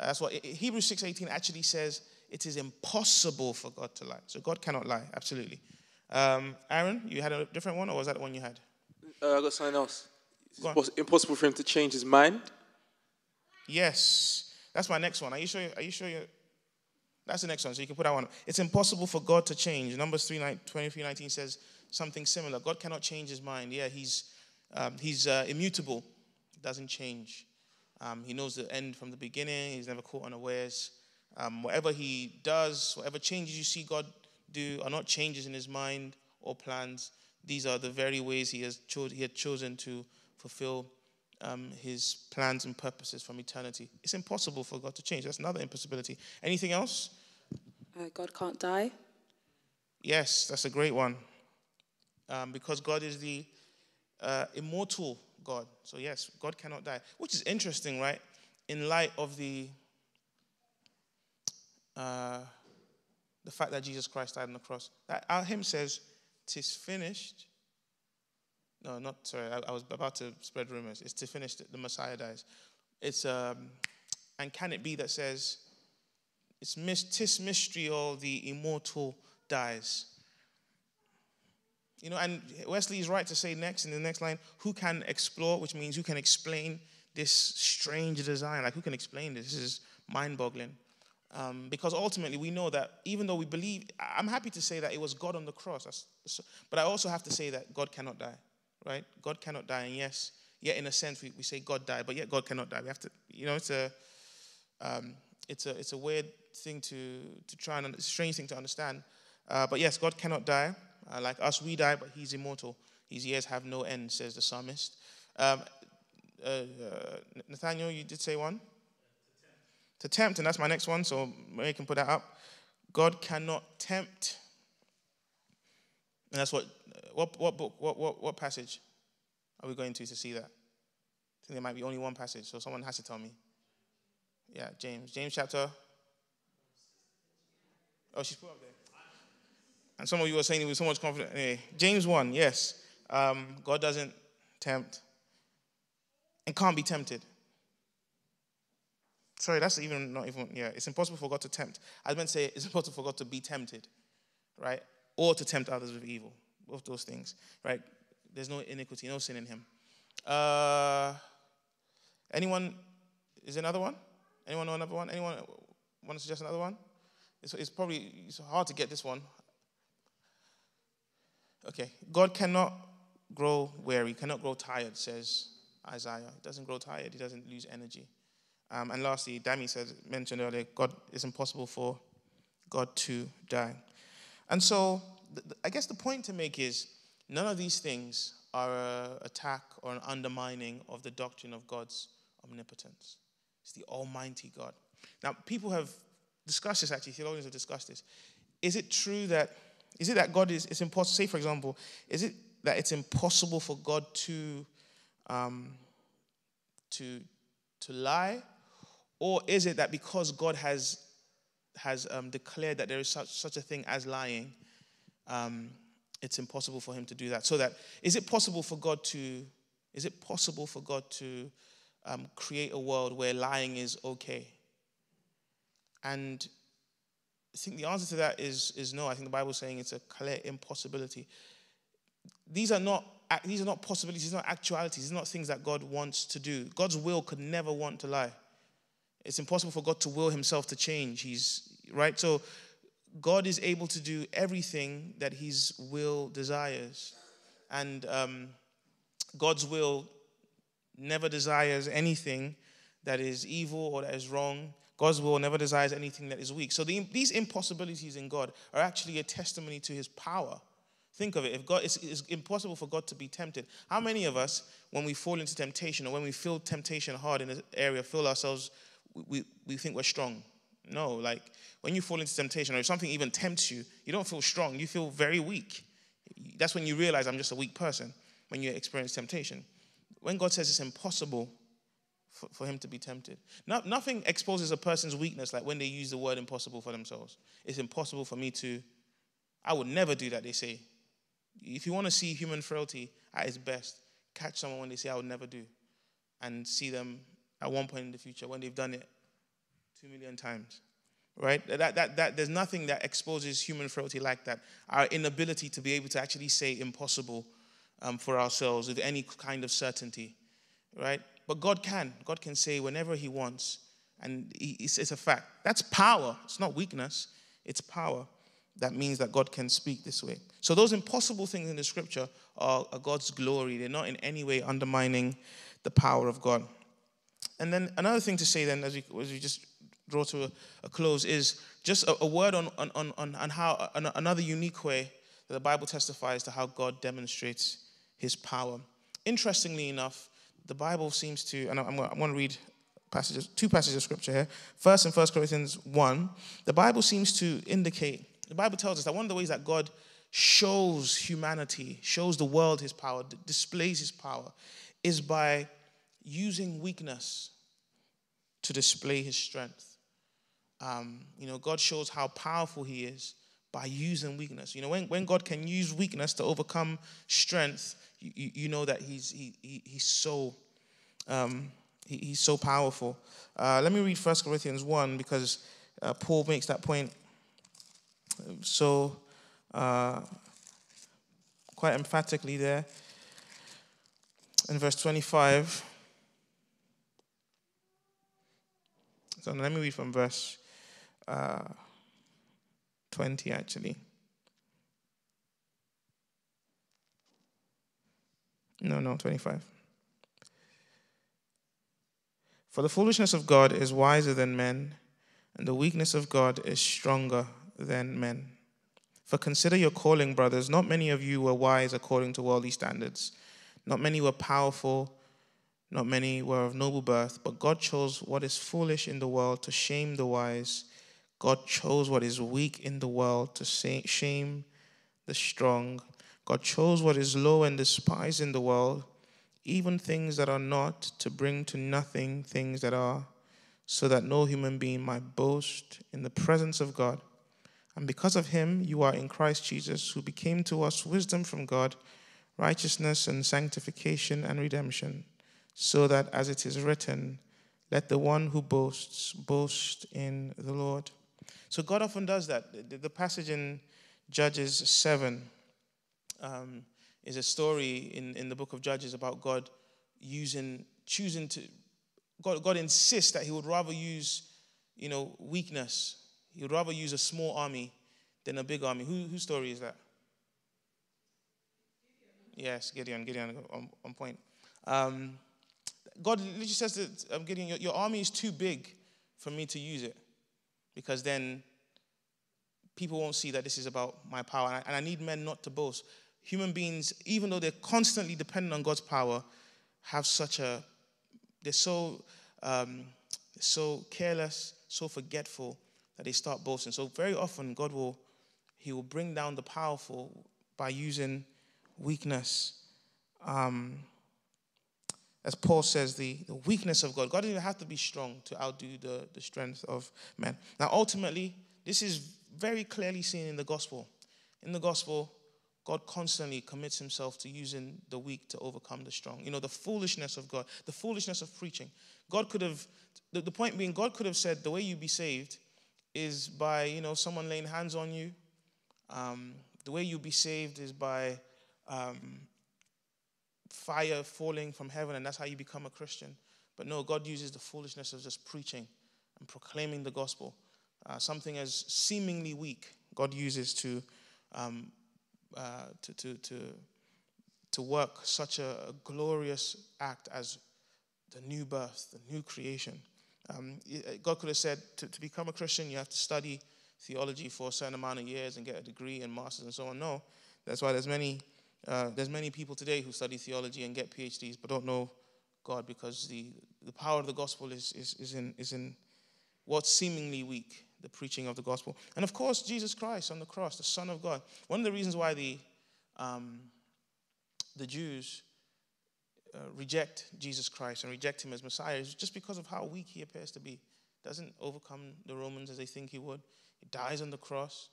Uh, that's what it, Hebrews six eighteen actually says. It is impossible for God to lie. So God cannot lie, absolutely. Um, Aaron, you had a different one, or was that the one you had? Uh, I got something else. Go on. It's impossible for Him to change His mind. Yes, that's my next one. Are you sure? Are you sure? You're... That's the next one. So you can put that one up. It's impossible for God to change. Numbers twenty-three nineteen says something similar. God cannot change His mind. Yeah, He's um, He's uh, immutable. He doesn't change. Um, he knows the end from the beginning. He's never caught unawares. Um, whatever He does, whatever changes you see God do, are not changes in His mind or plans. These are the very ways He has cho- He had chosen to fulfill um, His plans and purposes from eternity. It's impossible for God to change. That's another impossibility. Anything else? Uh, God can't die. Yes, that's a great one. Um, because God is the uh, immortal God. So yes, God cannot die. Which is interesting, right? In light of the uh, the fact that Jesus Christ died on the cross. That our hymn says, "Tis finished." No, not, sorry. I, I was about to spread rumors. It's "Tis finished," the Messiah dies. It's, um, and can it be that says, it's mis- "Tis mystery," all the immortal dies. You know, and Wesley is right to say next, in the next line, who can explore, which means who can explain this strange design? Like, who can explain this? This is mind-boggling. Um, because ultimately, we know that even though we believe, I'm happy to say that it was God on the cross. That's, that's, but I also have to say that God cannot die, right? God cannot die, and yes, yet in a sense, we, we say God died, but yet God cannot die. We have to, you know, it's a, um, it's a, it's a weird thing to, to try and, it's a strange thing to understand. Uh, but yes, God cannot die. Uh, like us, we die, but He's immortal. His years have no end, says the psalmist. Um, uh, uh, Nathaniel, you did say one? To tempt. To tempt, and that's my next one, so Mary can put that up. God cannot tempt. And that's what, what, what book, what, what, what passage are we going to to see that? I think there might be only one passage, so someone has to tell me. Yeah, James. James chapter. Oh, she's put up there. And some of you were saying it with so much confidence. Anyway, James one, yes. Um, God doesn't tempt and can't be tempted. Sorry, that's even not even, yeah. It's impossible for God to tempt. I meant to say it's impossible for God to be tempted, right? Or to tempt others with evil. Both those things, right? There's no iniquity, no sin in him. Uh, anyone, is there another one? Anyone know another one? Anyone want to suggest another one? It's, it's probably it's hard to get this one. Okay, God cannot grow weary, cannot grow tired, says Isaiah. He doesn't grow tired, he doesn't lose energy. Um, and lastly, Dami said, mentioned earlier, God, it's impossible for God to die. And so, th- th- I guess the point to make is, none of these things are an attack or an undermining of the doctrine of God's omnipotence. It's the almighty God. Now, people have discussed this, actually, theologians have discussed this. Is it true that Is it that God is, it's impossible, say for example, is it that it's impossible for God to, um, to, to lie? Or is it that because God has, has um, declared that there is such, such a thing as lying, um, it's impossible for him to do that? So that, is it possible for God to, is it possible for God to um, create a world where lying is okay? And I think the answer to that is, is no. I think the Bible is saying it's a clear impossibility. These are not these are not possibilities, these are not actualities, these are not things that God wants to do. God's will could never want to lie. It's impossible for God to will himself to change. He's right. So God is able to do everything that his will desires. And um, God's will never desires anything that is evil or that is wrong. God's will never desires anything that is weak. So the, these impossibilities in God are actually a testimony to his power. Think of it. If God, it's, it's impossible for God to be tempted. How many of us, when we fall into temptation or when we feel temptation hard in an area, feel ourselves, we, we, we think we're strong? No, like when you fall into temptation or if something even tempts you, you don't feel strong. You feel very weak. That's when you realize I'm just a weak person, when you experience temptation. When God says it's impossible For, for him to be tempted. No, nothing exposes a person's weakness like when they use the word impossible for themselves. It's impossible for me to, I would never do that, they say. If you want to see human frailty at its best, catch someone when they say I would never do, and see them at one point in the future when they've done it two million times, right? That, that, that, there's nothing that exposes human frailty like that. Our inability to be able to actually say impossible um, for ourselves with any kind of certainty, right? But God can. God can say whenever he wants. And it's a fact. That's power. It's not weakness. It's power. That means that God can speak this way. So those impossible things in the scripture are God's glory. They're not in any way undermining the power of God. And then another thing to say then, as we, as we just draw to a, a close, is just a, a word on, on, on, on how on another unique way that the Bible testifies to how God demonstrates his power. Interestingly enough, the Bible seems to, and I'm going to read passages, two passages of scripture here. First in First Corinthians one, the Bible seems to indicate, the Bible tells us that one of the ways that God shows humanity, shows the world his power, displays his power, is by using weakness to display his strength. Um, you know, God shows how powerful he is by using weakness. You know, when, when God can use weakness to overcome strength, You, you, you know that he's he, he he's so um, he, he's so powerful. Uh, let me read First Corinthians one because uh, Paul makes that point so uh, quite emphatically there in verse twenty-five. So let me read from verse uh, twenty actually. No, no, twenty-five. For the foolishness of God is wiser than men, and the weakness of God is stronger than men. For consider your calling, brothers. Not many of you were wise according to worldly standards. Not many were powerful. Not many were of noble birth. But God chose what is foolish in the world to shame the wise. God chose what is weak in the world to shame the strong. God chose what is low and despised in the world, even things that are not, to bring to nothing things that are, so that no human being might boast in the presence of God. And because of him, you are in Christ Jesus, who became to us wisdom from God, righteousness and sanctification and redemption, so that, as it is written, let the one who boasts, boast in the Lord. So God often does that. The passage in Judges seven um, is a story in, in the book of Judges about God using, choosing to, God, God insists that he would rather use, you know, weakness. He would rather use a small army than a big army. Who, whose story is that? Gideon. Yes, Gideon, Gideon, on, on point. Um, God literally says that, um, Gideon, your, your army is too big for me to use it, because then people won't see that this is about my power, and I, and I need men not to boast. Human beings, even though they're constantly dependent on God's power, have such a, they're so, um, they're so careless, so forgetful, that they start boasting. So very often, God will, he will bring down the powerful by using weakness. Um, as Paul says, the, the weakness of God. God doesn't even have to be strong to outdo the, the strength of man. Now, ultimately, this is very clearly seen in the gospel. In the gospel, God constantly commits himself to using the weak to overcome the strong. You know, the foolishness of God, the foolishness of preaching. God could have, the, the point being, God could have said, the way you be saved is by, you know, someone laying hands on you. Um, the way you'll be saved is by um, fire falling from heaven, and that's how you become a Christian. But no, God uses the foolishness of just preaching and proclaiming the gospel. Uh, something as seemingly weak, God uses to um, uh, to, to to to work such a, a glorious act as the new birth, the new creation. Um, God could have said, to, to become a Christian, you have to study theology for a certain amount of years and get a degree and masters and so on. No, that's why there's many uh, there's many people today who study theology and get P H Ds but don't know God, because the, the power of the gospel is, is, is, in, is in what's seemingly weak, the preaching of the gospel. And of course, Jesus Christ on the cross, the Son of God. One of the reasons why the, um, the Jews... Uh, reject Jesus Christ and reject him as Messiah is just because of how weak he appears to be. Doesn't overcome the Romans as they think he would. He dies on the cross.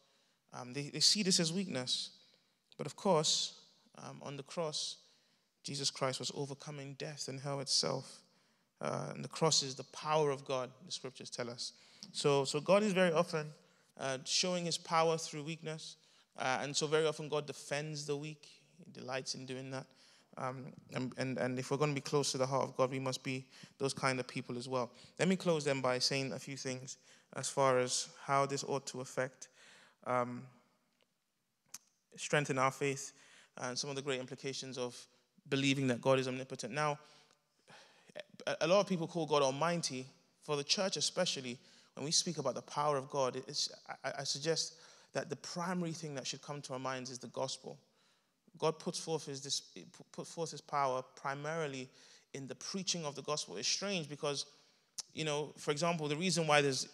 Um, they, they see this as weakness. But of course, um, on the cross, Jesus Christ was overcoming death and hell itself. Uh, and the cross is the power of God, the scriptures tell us. So, so God is very often uh, showing his power through weakness. Uh, and so very often God defends the weak. He delights in doing that. Um, and, and, and if we're going to be close to the heart of God, we must be those kind of people as well. Let me close then by saying a few things as far as how this ought to affect, um, strengthen our faith, and some of the great implications of believing that God is omnipotent. Now, a lot of people call God almighty. For the church especially, when we speak about the power of God, it's, I, I suggest that the primary thing that should come to our minds is the gospel. God puts forth his, this, put forth his power primarily in the preaching of the gospel. It's strange because, you know, for example, the reason why there's,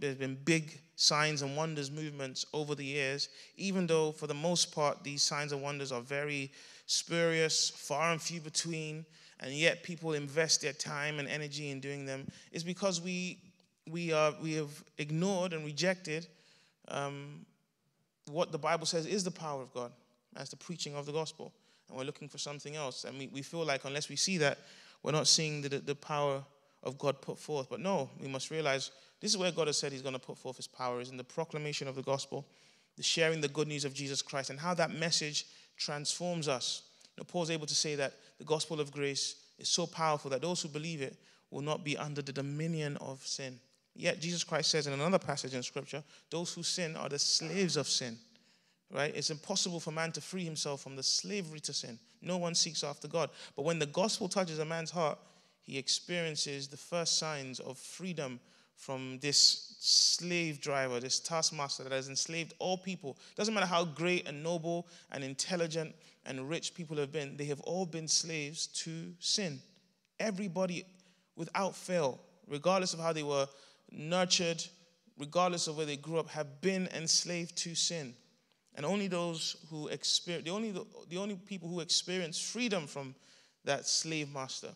there's been big signs and wonders movements over the years, even though for the most part these signs and wonders are very spurious, far and few between, and yet people invest their time and energy in doing them, is because we, we, are, we have ignored and rejected um, what the Bible says is the power of God. As the preaching of the gospel, and we're looking for something else. And we, we feel like unless we see that, we're not seeing the, the power of God put forth. But no, we must realize this is where God has said he's going to put forth his power, is in the proclamation of the gospel, the sharing the good news of Jesus Christ, and how that message transforms us. You know, Paul's able to say that the gospel of grace is so powerful that those who believe it will not be under the dominion of sin. Yet Jesus Christ says in another passage in Scripture, those who sin are the slaves of sin. Right? It's impossible for man to free himself from the slavery to sin. No one seeks after God. But when the gospel touches a man's heart, he experiences the first signs of freedom from this slave driver, this taskmaster that has enslaved all people. Doesn't matter how great and noble and intelligent and rich people have been, they have all been slaves to sin. Everybody, without fail, regardless of how they were nurtured, regardless of where they grew up, have been enslaved to sin. And only those who experience, the only, the only people who experience freedom from that slave master,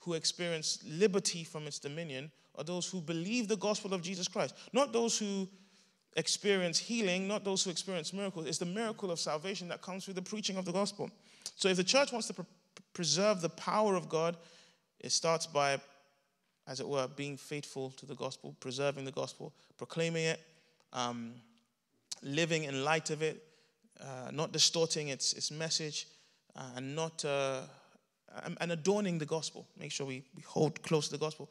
who experience liberty from its dominion, are those who believe the gospel of Jesus Christ. Not those who experience healing, not those who experience miracles. It's the miracle of salvation that comes through the preaching of the gospel. So if the church wants to pre- preserve the power of God, it starts by, as it were, being faithful to the gospel, preserving the gospel, proclaiming it, um, living in light of it, uh, not distorting its its message, uh, and not uh, and adorning the gospel. Make sure we, we hold close to the gospel.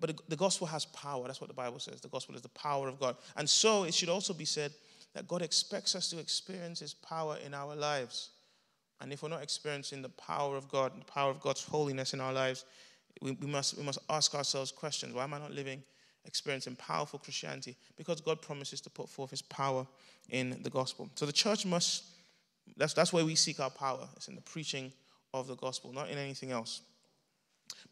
But the gospel has power. That's what the Bible says. The gospel is the power of God. And so it should also be said that God expects us to experience his power in our lives. And if we're not experiencing the power of God, the power of God's holiness in our lives, we, we must we must ask ourselves questions. Why am I not living, experiencing powerful Christianity? Because God promises to put forth his power in the gospel. So the church must, that's, that's where we seek our power. It's in the preaching of the gospel, not in anything else.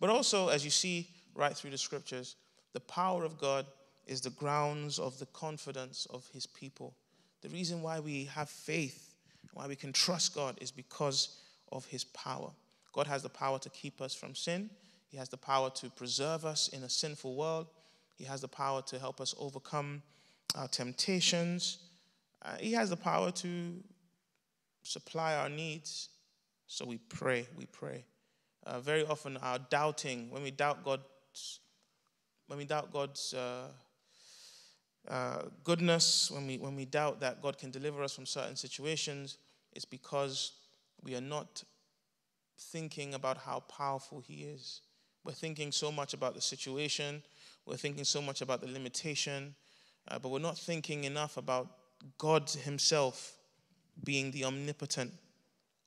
But also, as you see right through the scriptures, the power of God is the grounds of the confidence of his people. The reason why we have faith, why we can trust God, is because of his power. God has the power to keep us from sin. He has the power to preserve us in a sinful world. He has the power to help us overcome our temptations. Uh, he has the power to supply our needs. So we pray, we pray. Uh, very often our doubting, when we doubt God, when we doubt God's uh, uh, goodness, when we when we doubt that God can deliver us from certain situations, it's because we are not thinking about how powerful he is. We're thinking so much about the situation, we're thinking so much about the limitation, uh, but we're not thinking enough about God himself being the omnipotent,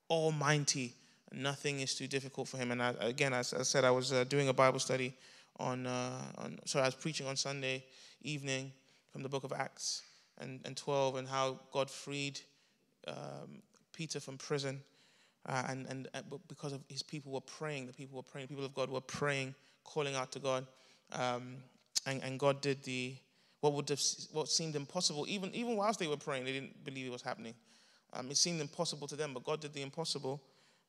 almighty. Nothing is too difficult for him. And I, again, as I said, I was uh, doing a Bible study on, uh, on, sorry, I was preaching on Sunday evening from the book of Acts and, and twelve, and how God freed um, Peter from prison. Uh, and and uh, because of his people were praying, the people were praying, the people of God were praying, calling out to God. Um, and, and God did the, what would have, what seemed impossible, even, even whilst they were praying, they didn't believe it was happening. Um, it seemed impossible to them, but God did the impossible.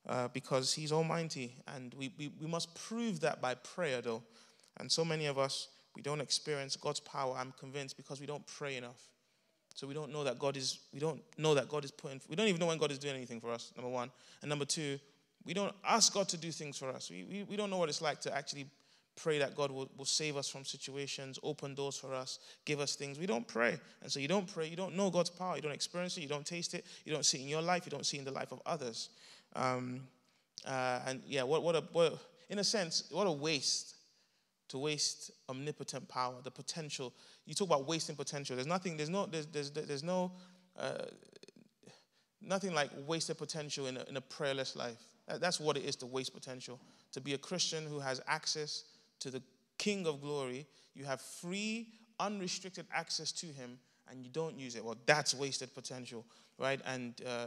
Uh, because he's almighty, and we, we, we must prove that by prayer, though. And so many of us, we don't experience God's power, I'm convinced, because we don't pray enough. So we don't know that God is, we don't know that God is putting, we don't even know when God is doing anything for us, number one. And number two, we don't ask God to do things for us. We, we, we don't know what it's like to actually pray that God will, will save us from situations, open doors for us, give us things. We don't pray. And so you don't pray, you don't know God's power, you don't experience it, you don't taste it, you don't see it in your life, you don't see it in the life of others. Um, uh, and yeah, what, what a, what a, in a sense, what a waste to waste omnipotent power, the potential. You talk about wasting potential. There's nothing, there's no, there's, there's, there's no, uh, nothing like wasted potential in a, in a prayerless life. That, that's what it is to waste potential. To be a Christian who has access to the King of Glory, you have free, unrestricted access to him, and you don't use it. Well, that's wasted potential, right? And, uh,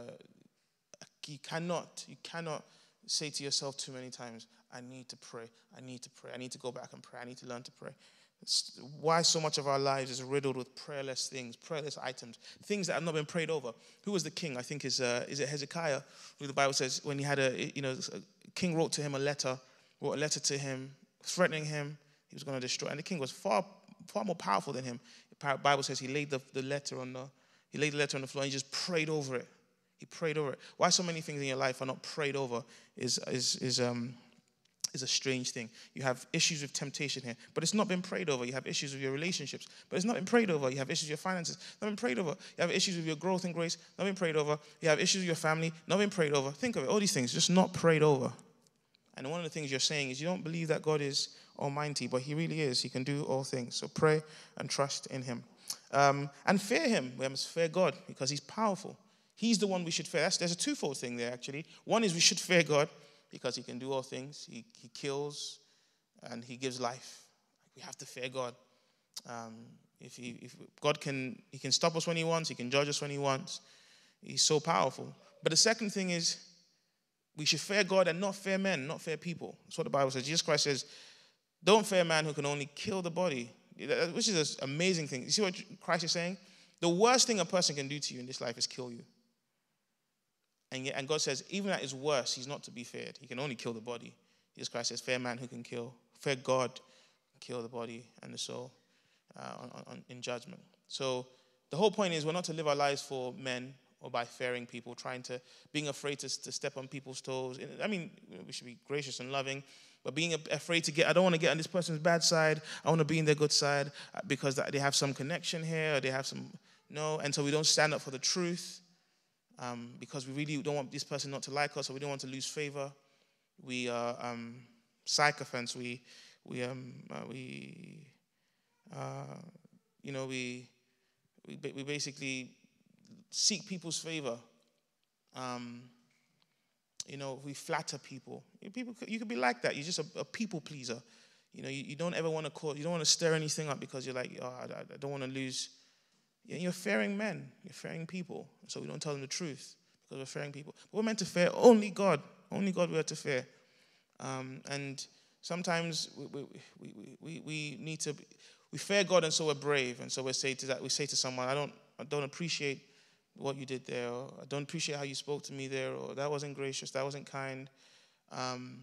You cannot, you cannot say to yourself too many times, I need to pray, I need to pray, I need to go back and pray, I need to learn to pray. It's why so much of our lives is riddled with prayerless things, prayerless items, things that have not been prayed over. Who was the king? I think is uh, is it Hezekiah, who the Bible says when he had a, you know, a king wrote to him a letter, wrote a letter to him, threatening him, he was going to destroy. And the king was far, far more powerful than him. The Bible says he laid the, the letter on the, he laid the letter on the floor and he just prayed over it. He prayed over it. Why so many things in your life are not prayed over is is is um is a strange thing. You have issues with temptation here, but it's not been prayed over. You have issues with your relationships, but it's not been prayed over. You have issues with your finances, not been prayed over. You have issues with your growth and grace, not been prayed over. You have issues with your family, not been prayed over. Think of it. All these things just not prayed over. And one of the things you're saying is you don't believe that God is almighty, but he really is. He can do all things. So pray and trust in him, um, and fear him. We must fear God because he's powerful. He's the one we should fear. That's, there's a twofold thing there, actually. One is we should fear God because he can do all things. He, he kills and he gives life. We have to fear God. Um, if he, if God can, he can stop us when he wants. He can judge us when he wants. He's so powerful. But the second thing is we should fear God and not fear men, not fear people. That's what the Bible says. Jesus Christ says, don't fear a man who can only kill the body, which is an amazing thing. You see what Christ is saying? The worst thing a person can do to you in this life is kill you. And, yet, and God says, even at his worst, he's not to be feared. He can only kill the body. Jesus Christ says, fair man who can kill, fair God, kill the body and the soul uh, on, on, in judgment. So the whole point is we're not to live our lives for men or by fearing people, trying to, being afraid to, to step on people's toes. I mean, we should be gracious and loving, but being afraid to get, I don't want to get on this person's bad side. I want to be in their good side because they have some connection here or they have some, no. And so we don't stand up for the truth um, because we really don't want this person not to like us or we don't want to lose favor. We are um, sycophants. We, we, um, uh, we, uh, you know, we, we, we basically seek people's favor. Um, you know, we flatter people. People, you could be like that. You're just a, a people pleaser. You know, you, you don't ever want to cause, you don't want to stir anything up because you're like, oh, I, I don't want to lose. You're fearing men. You're fearing people. So we don't tell them the truth because we're fearing people. But we're meant to fear only God. Only God we are to fear. Um, and sometimes we, we, we, we, we need to, be, we fear God and so we're brave. And so we say to that, we say to someone, I don't, I don't appreciate what you did there. Or I don't appreciate how you spoke to me there. Or that wasn't gracious. That wasn't kind. Um,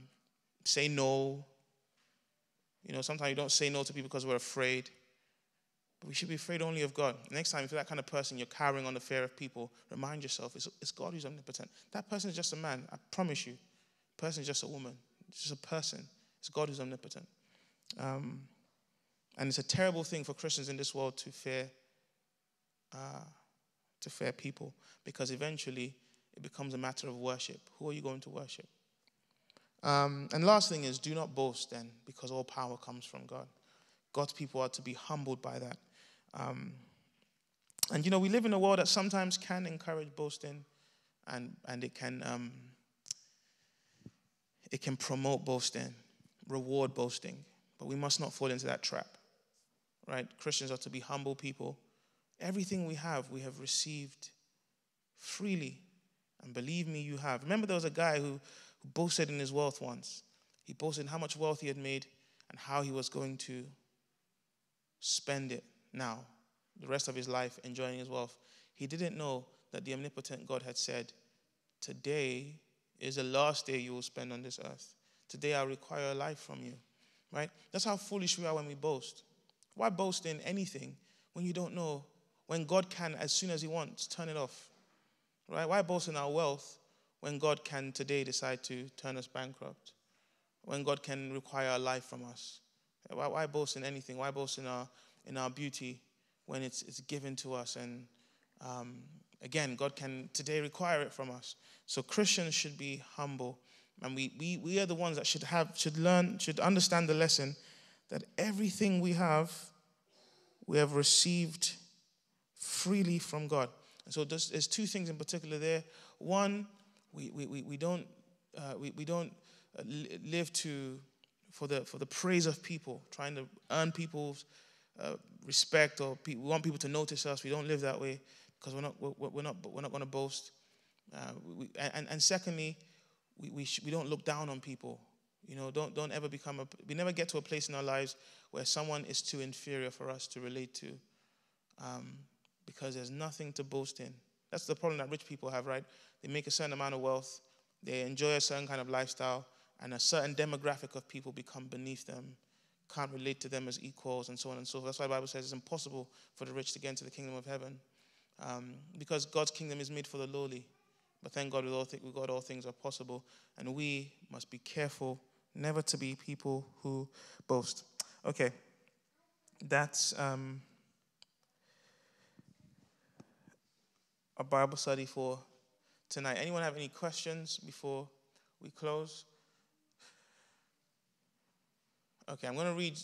say no. You know, sometimes you don't say no to people because we're afraid. But we should be afraid only of God. Next time, if you're that kind of person, you're carrying on the fear of people, remind yourself, it's, it's God who's omnipotent. That person is just a man, I promise you. The person is just a woman. It's just a person. It's God who's omnipotent. Um, and it's a terrible thing for Christians in this world to fear, uh, to fear people, because eventually it becomes a matter of worship. Who are you going to worship? Um, and last thing is, do not boast then, because all power comes from God. God's people are to be humbled by that. Um, and, you know, we live in a world that sometimes can encourage boasting and, and it can um, it can promote boasting, reward boasting. But we must not fall into that trap, right? Christians are to be humble people. Everything we have, we have received freely. And believe me, you have. Remember there was a guy who, who boasted in his wealth once. He boasted how much wealth he had made and how he was going to spend it now, the rest of his life, enjoying his wealth. He didn't know that the omnipotent God had said, today is the last day you will spend on this earth. Today I require a life from you, right? That's how foolish we are when we boast. Why boast in anything when you don't know, when God can, as soon as he wants, turn it off, right? Why boast in our wealth when God can today decide to turn us bankrupt, when God can require a life from us? Why, why boast in anything? Why boast in our in our beauty when it's it's given to us? And um, again, God can today require it from us. So Christians should be humble, and we we we are the ones that should have should learn should understand the lesson that everything we have, we have received freely from God. And so there's, there's two things in particular there. One, we we we, we don't uh, we we don't live to. For the for the praise of people, trying to earn people's uh, respect, or pe- we want people to notice us. We don't live that way because we're not we're, we're not we're not going to boast. Uh, we, and and secondly, we we, sh- we don't look down on people. You know, don't don't ever become a. We never get to a place in our lives where someone is too inferior for us to relate to, um, because there's nothing to boast in. That's the problem that rich people have, right? They make a certain amount of wealth, they enjoy a certain kind of lifestyle. And a certain demographic of people become beneath them, can't relate to them as equals, and so on and so forth. That's why the Bible says it's impossible for the rich to get into the kingdom of heaven, um, because God's kingdom is made for the lowly. But thank God, with all th- with God, all things are possible, and we must be careful never to be people who boast. Okay, that's um, a Bible study for tonight. Anyone have any questions before we close? Okay, I'm going to read,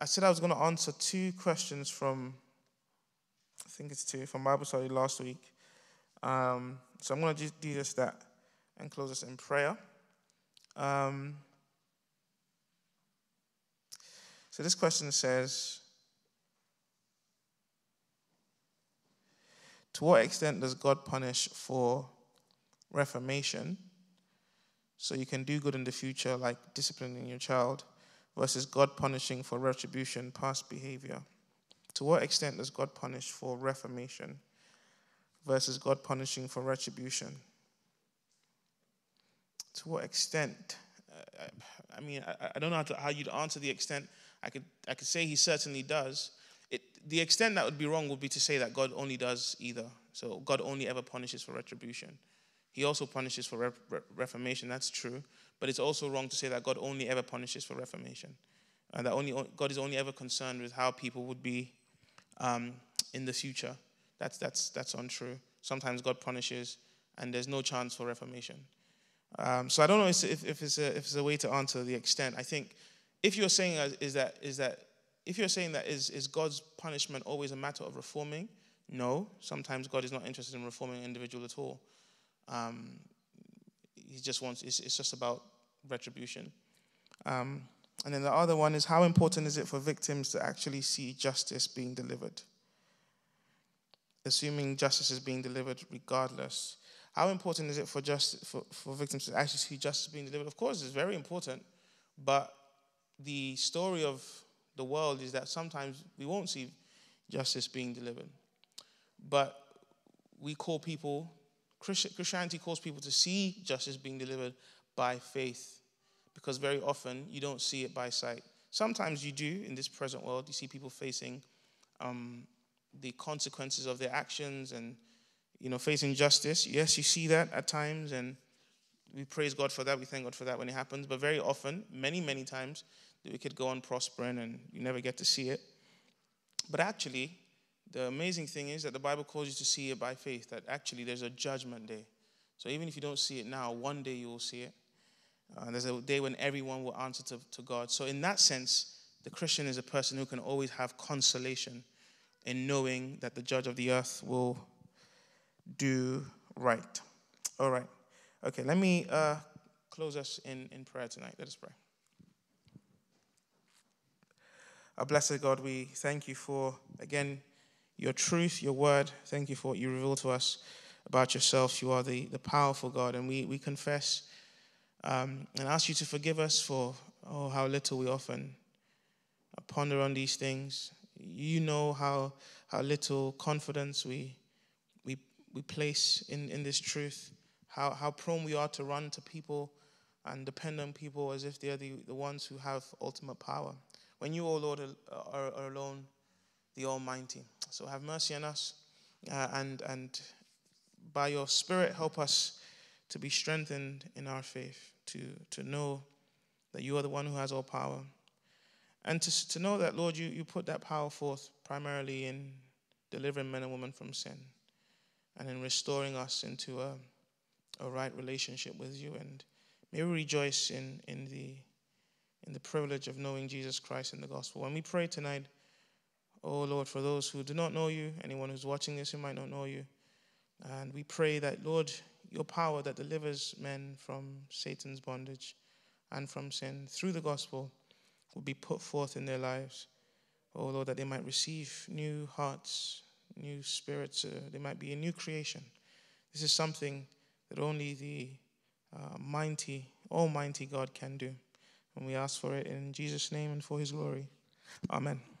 I said I was going to answer two questions from, I think it's two, from Bible study last week. Um, so I'm going to just do just that and close us in prayer. Um, so this question says, to what extent does God punish for reformation? So you can do good in the future, like disciplining your child, versus God punishing for retribution, past behavior. To what extent does God punish for reformation versus God punishing for retribution? To what extent? Uh, I, I mean, I, I don't know how, to, how you'd answer the extent. I could, I could say he certainly does. It, the extent that would be wrong would be to say that God only does either. So God only ever punishes for retribution. He also punishes for re- re- reformation. That's true. But it's also wrong to say that God only ever punishes for reformation, and that only God is only ever concerned with how people would be um, in the future. That's that's that's untrue. Sometimes God punishes, and there's no chance for reformation. Um, so I don't know if if it's a if it's a way to answer the extent. I think if you're saying is that is that if you're saying that is is God's punishment always a matter of reforming? No. Sometimes God is not interested in reforming an individual at all. Um, he just wants it's, it's just about retribution. Um, And then the other one is, how important is it for victims to actually see justice being delivered? Assuming justice is being delivered regardless. How important is it for, just, for, for victims to actually see justice being delivered? Of course, it's very important. But the story of the world is that sometimes we won't see justice being delivered. But we call people, Christianity calls people to see justice being delivered by faith. Because very often, you don't see it by sight. Sometimes you do in this present world. You see people facing um, the consequences of their actions and, you know, facing justice. Yes, you see that at times, and we praise God for that. We thank God for that when it happens. But very often, many, many times, the wicked go on prospering, and you never get to see it. But actually, the amazing thing is that the Bible calls you to see it by faith, that actually there's a judgment day. So even if you don't see it now, one day you will see it. Uh, there's a day when everyone will answer to, to God. So in that sense, the Christian is a person who can always have consolation in knowing that the judge of the earth will do right. All right. Okay, let me uh, close us in, in prayer tonight. Let us pray. Our blessed God, we thank you for, again, your truth, your word. Thank you for what you reveal to us about yourself. You are the, the powerful God, and we, we confess Um, and ask you to forgive us for, oh, how little we often ponder on these things. You know how how little confidence we we we place in, in this truth, how, how prone we are to run to people and depend on people as if they are the, the ones who have ultimate power. When you, O Lord, are, are alone, the Almighty. So have mercy on us, uh, and and by your Spirit help us to be strengthened in our faith, to, to know that you are the one who has all power. And to, to know that, Lord, you, you put that power forth primarily in delivering men and women from sin and in restoring us into a, a right relationship with you. And may we rejoice in, in, the, in the privilege of knowing Jesus Christ in the gospel. And we pray tonight, oh, Lord, for those who do not know you, anyone who's watching this who might not know you, and we pray that, Lord, your power that delivers men from Satan's bondage and from sin through the gospel will be put forth in their lives. Oh, Lord, that they might receive new hearts, new spirits. Uh, they might be a new creation. This is something that only the uh, mighty, almighty God can do. And we ask for it in Jesus' name and for his glory. Amen.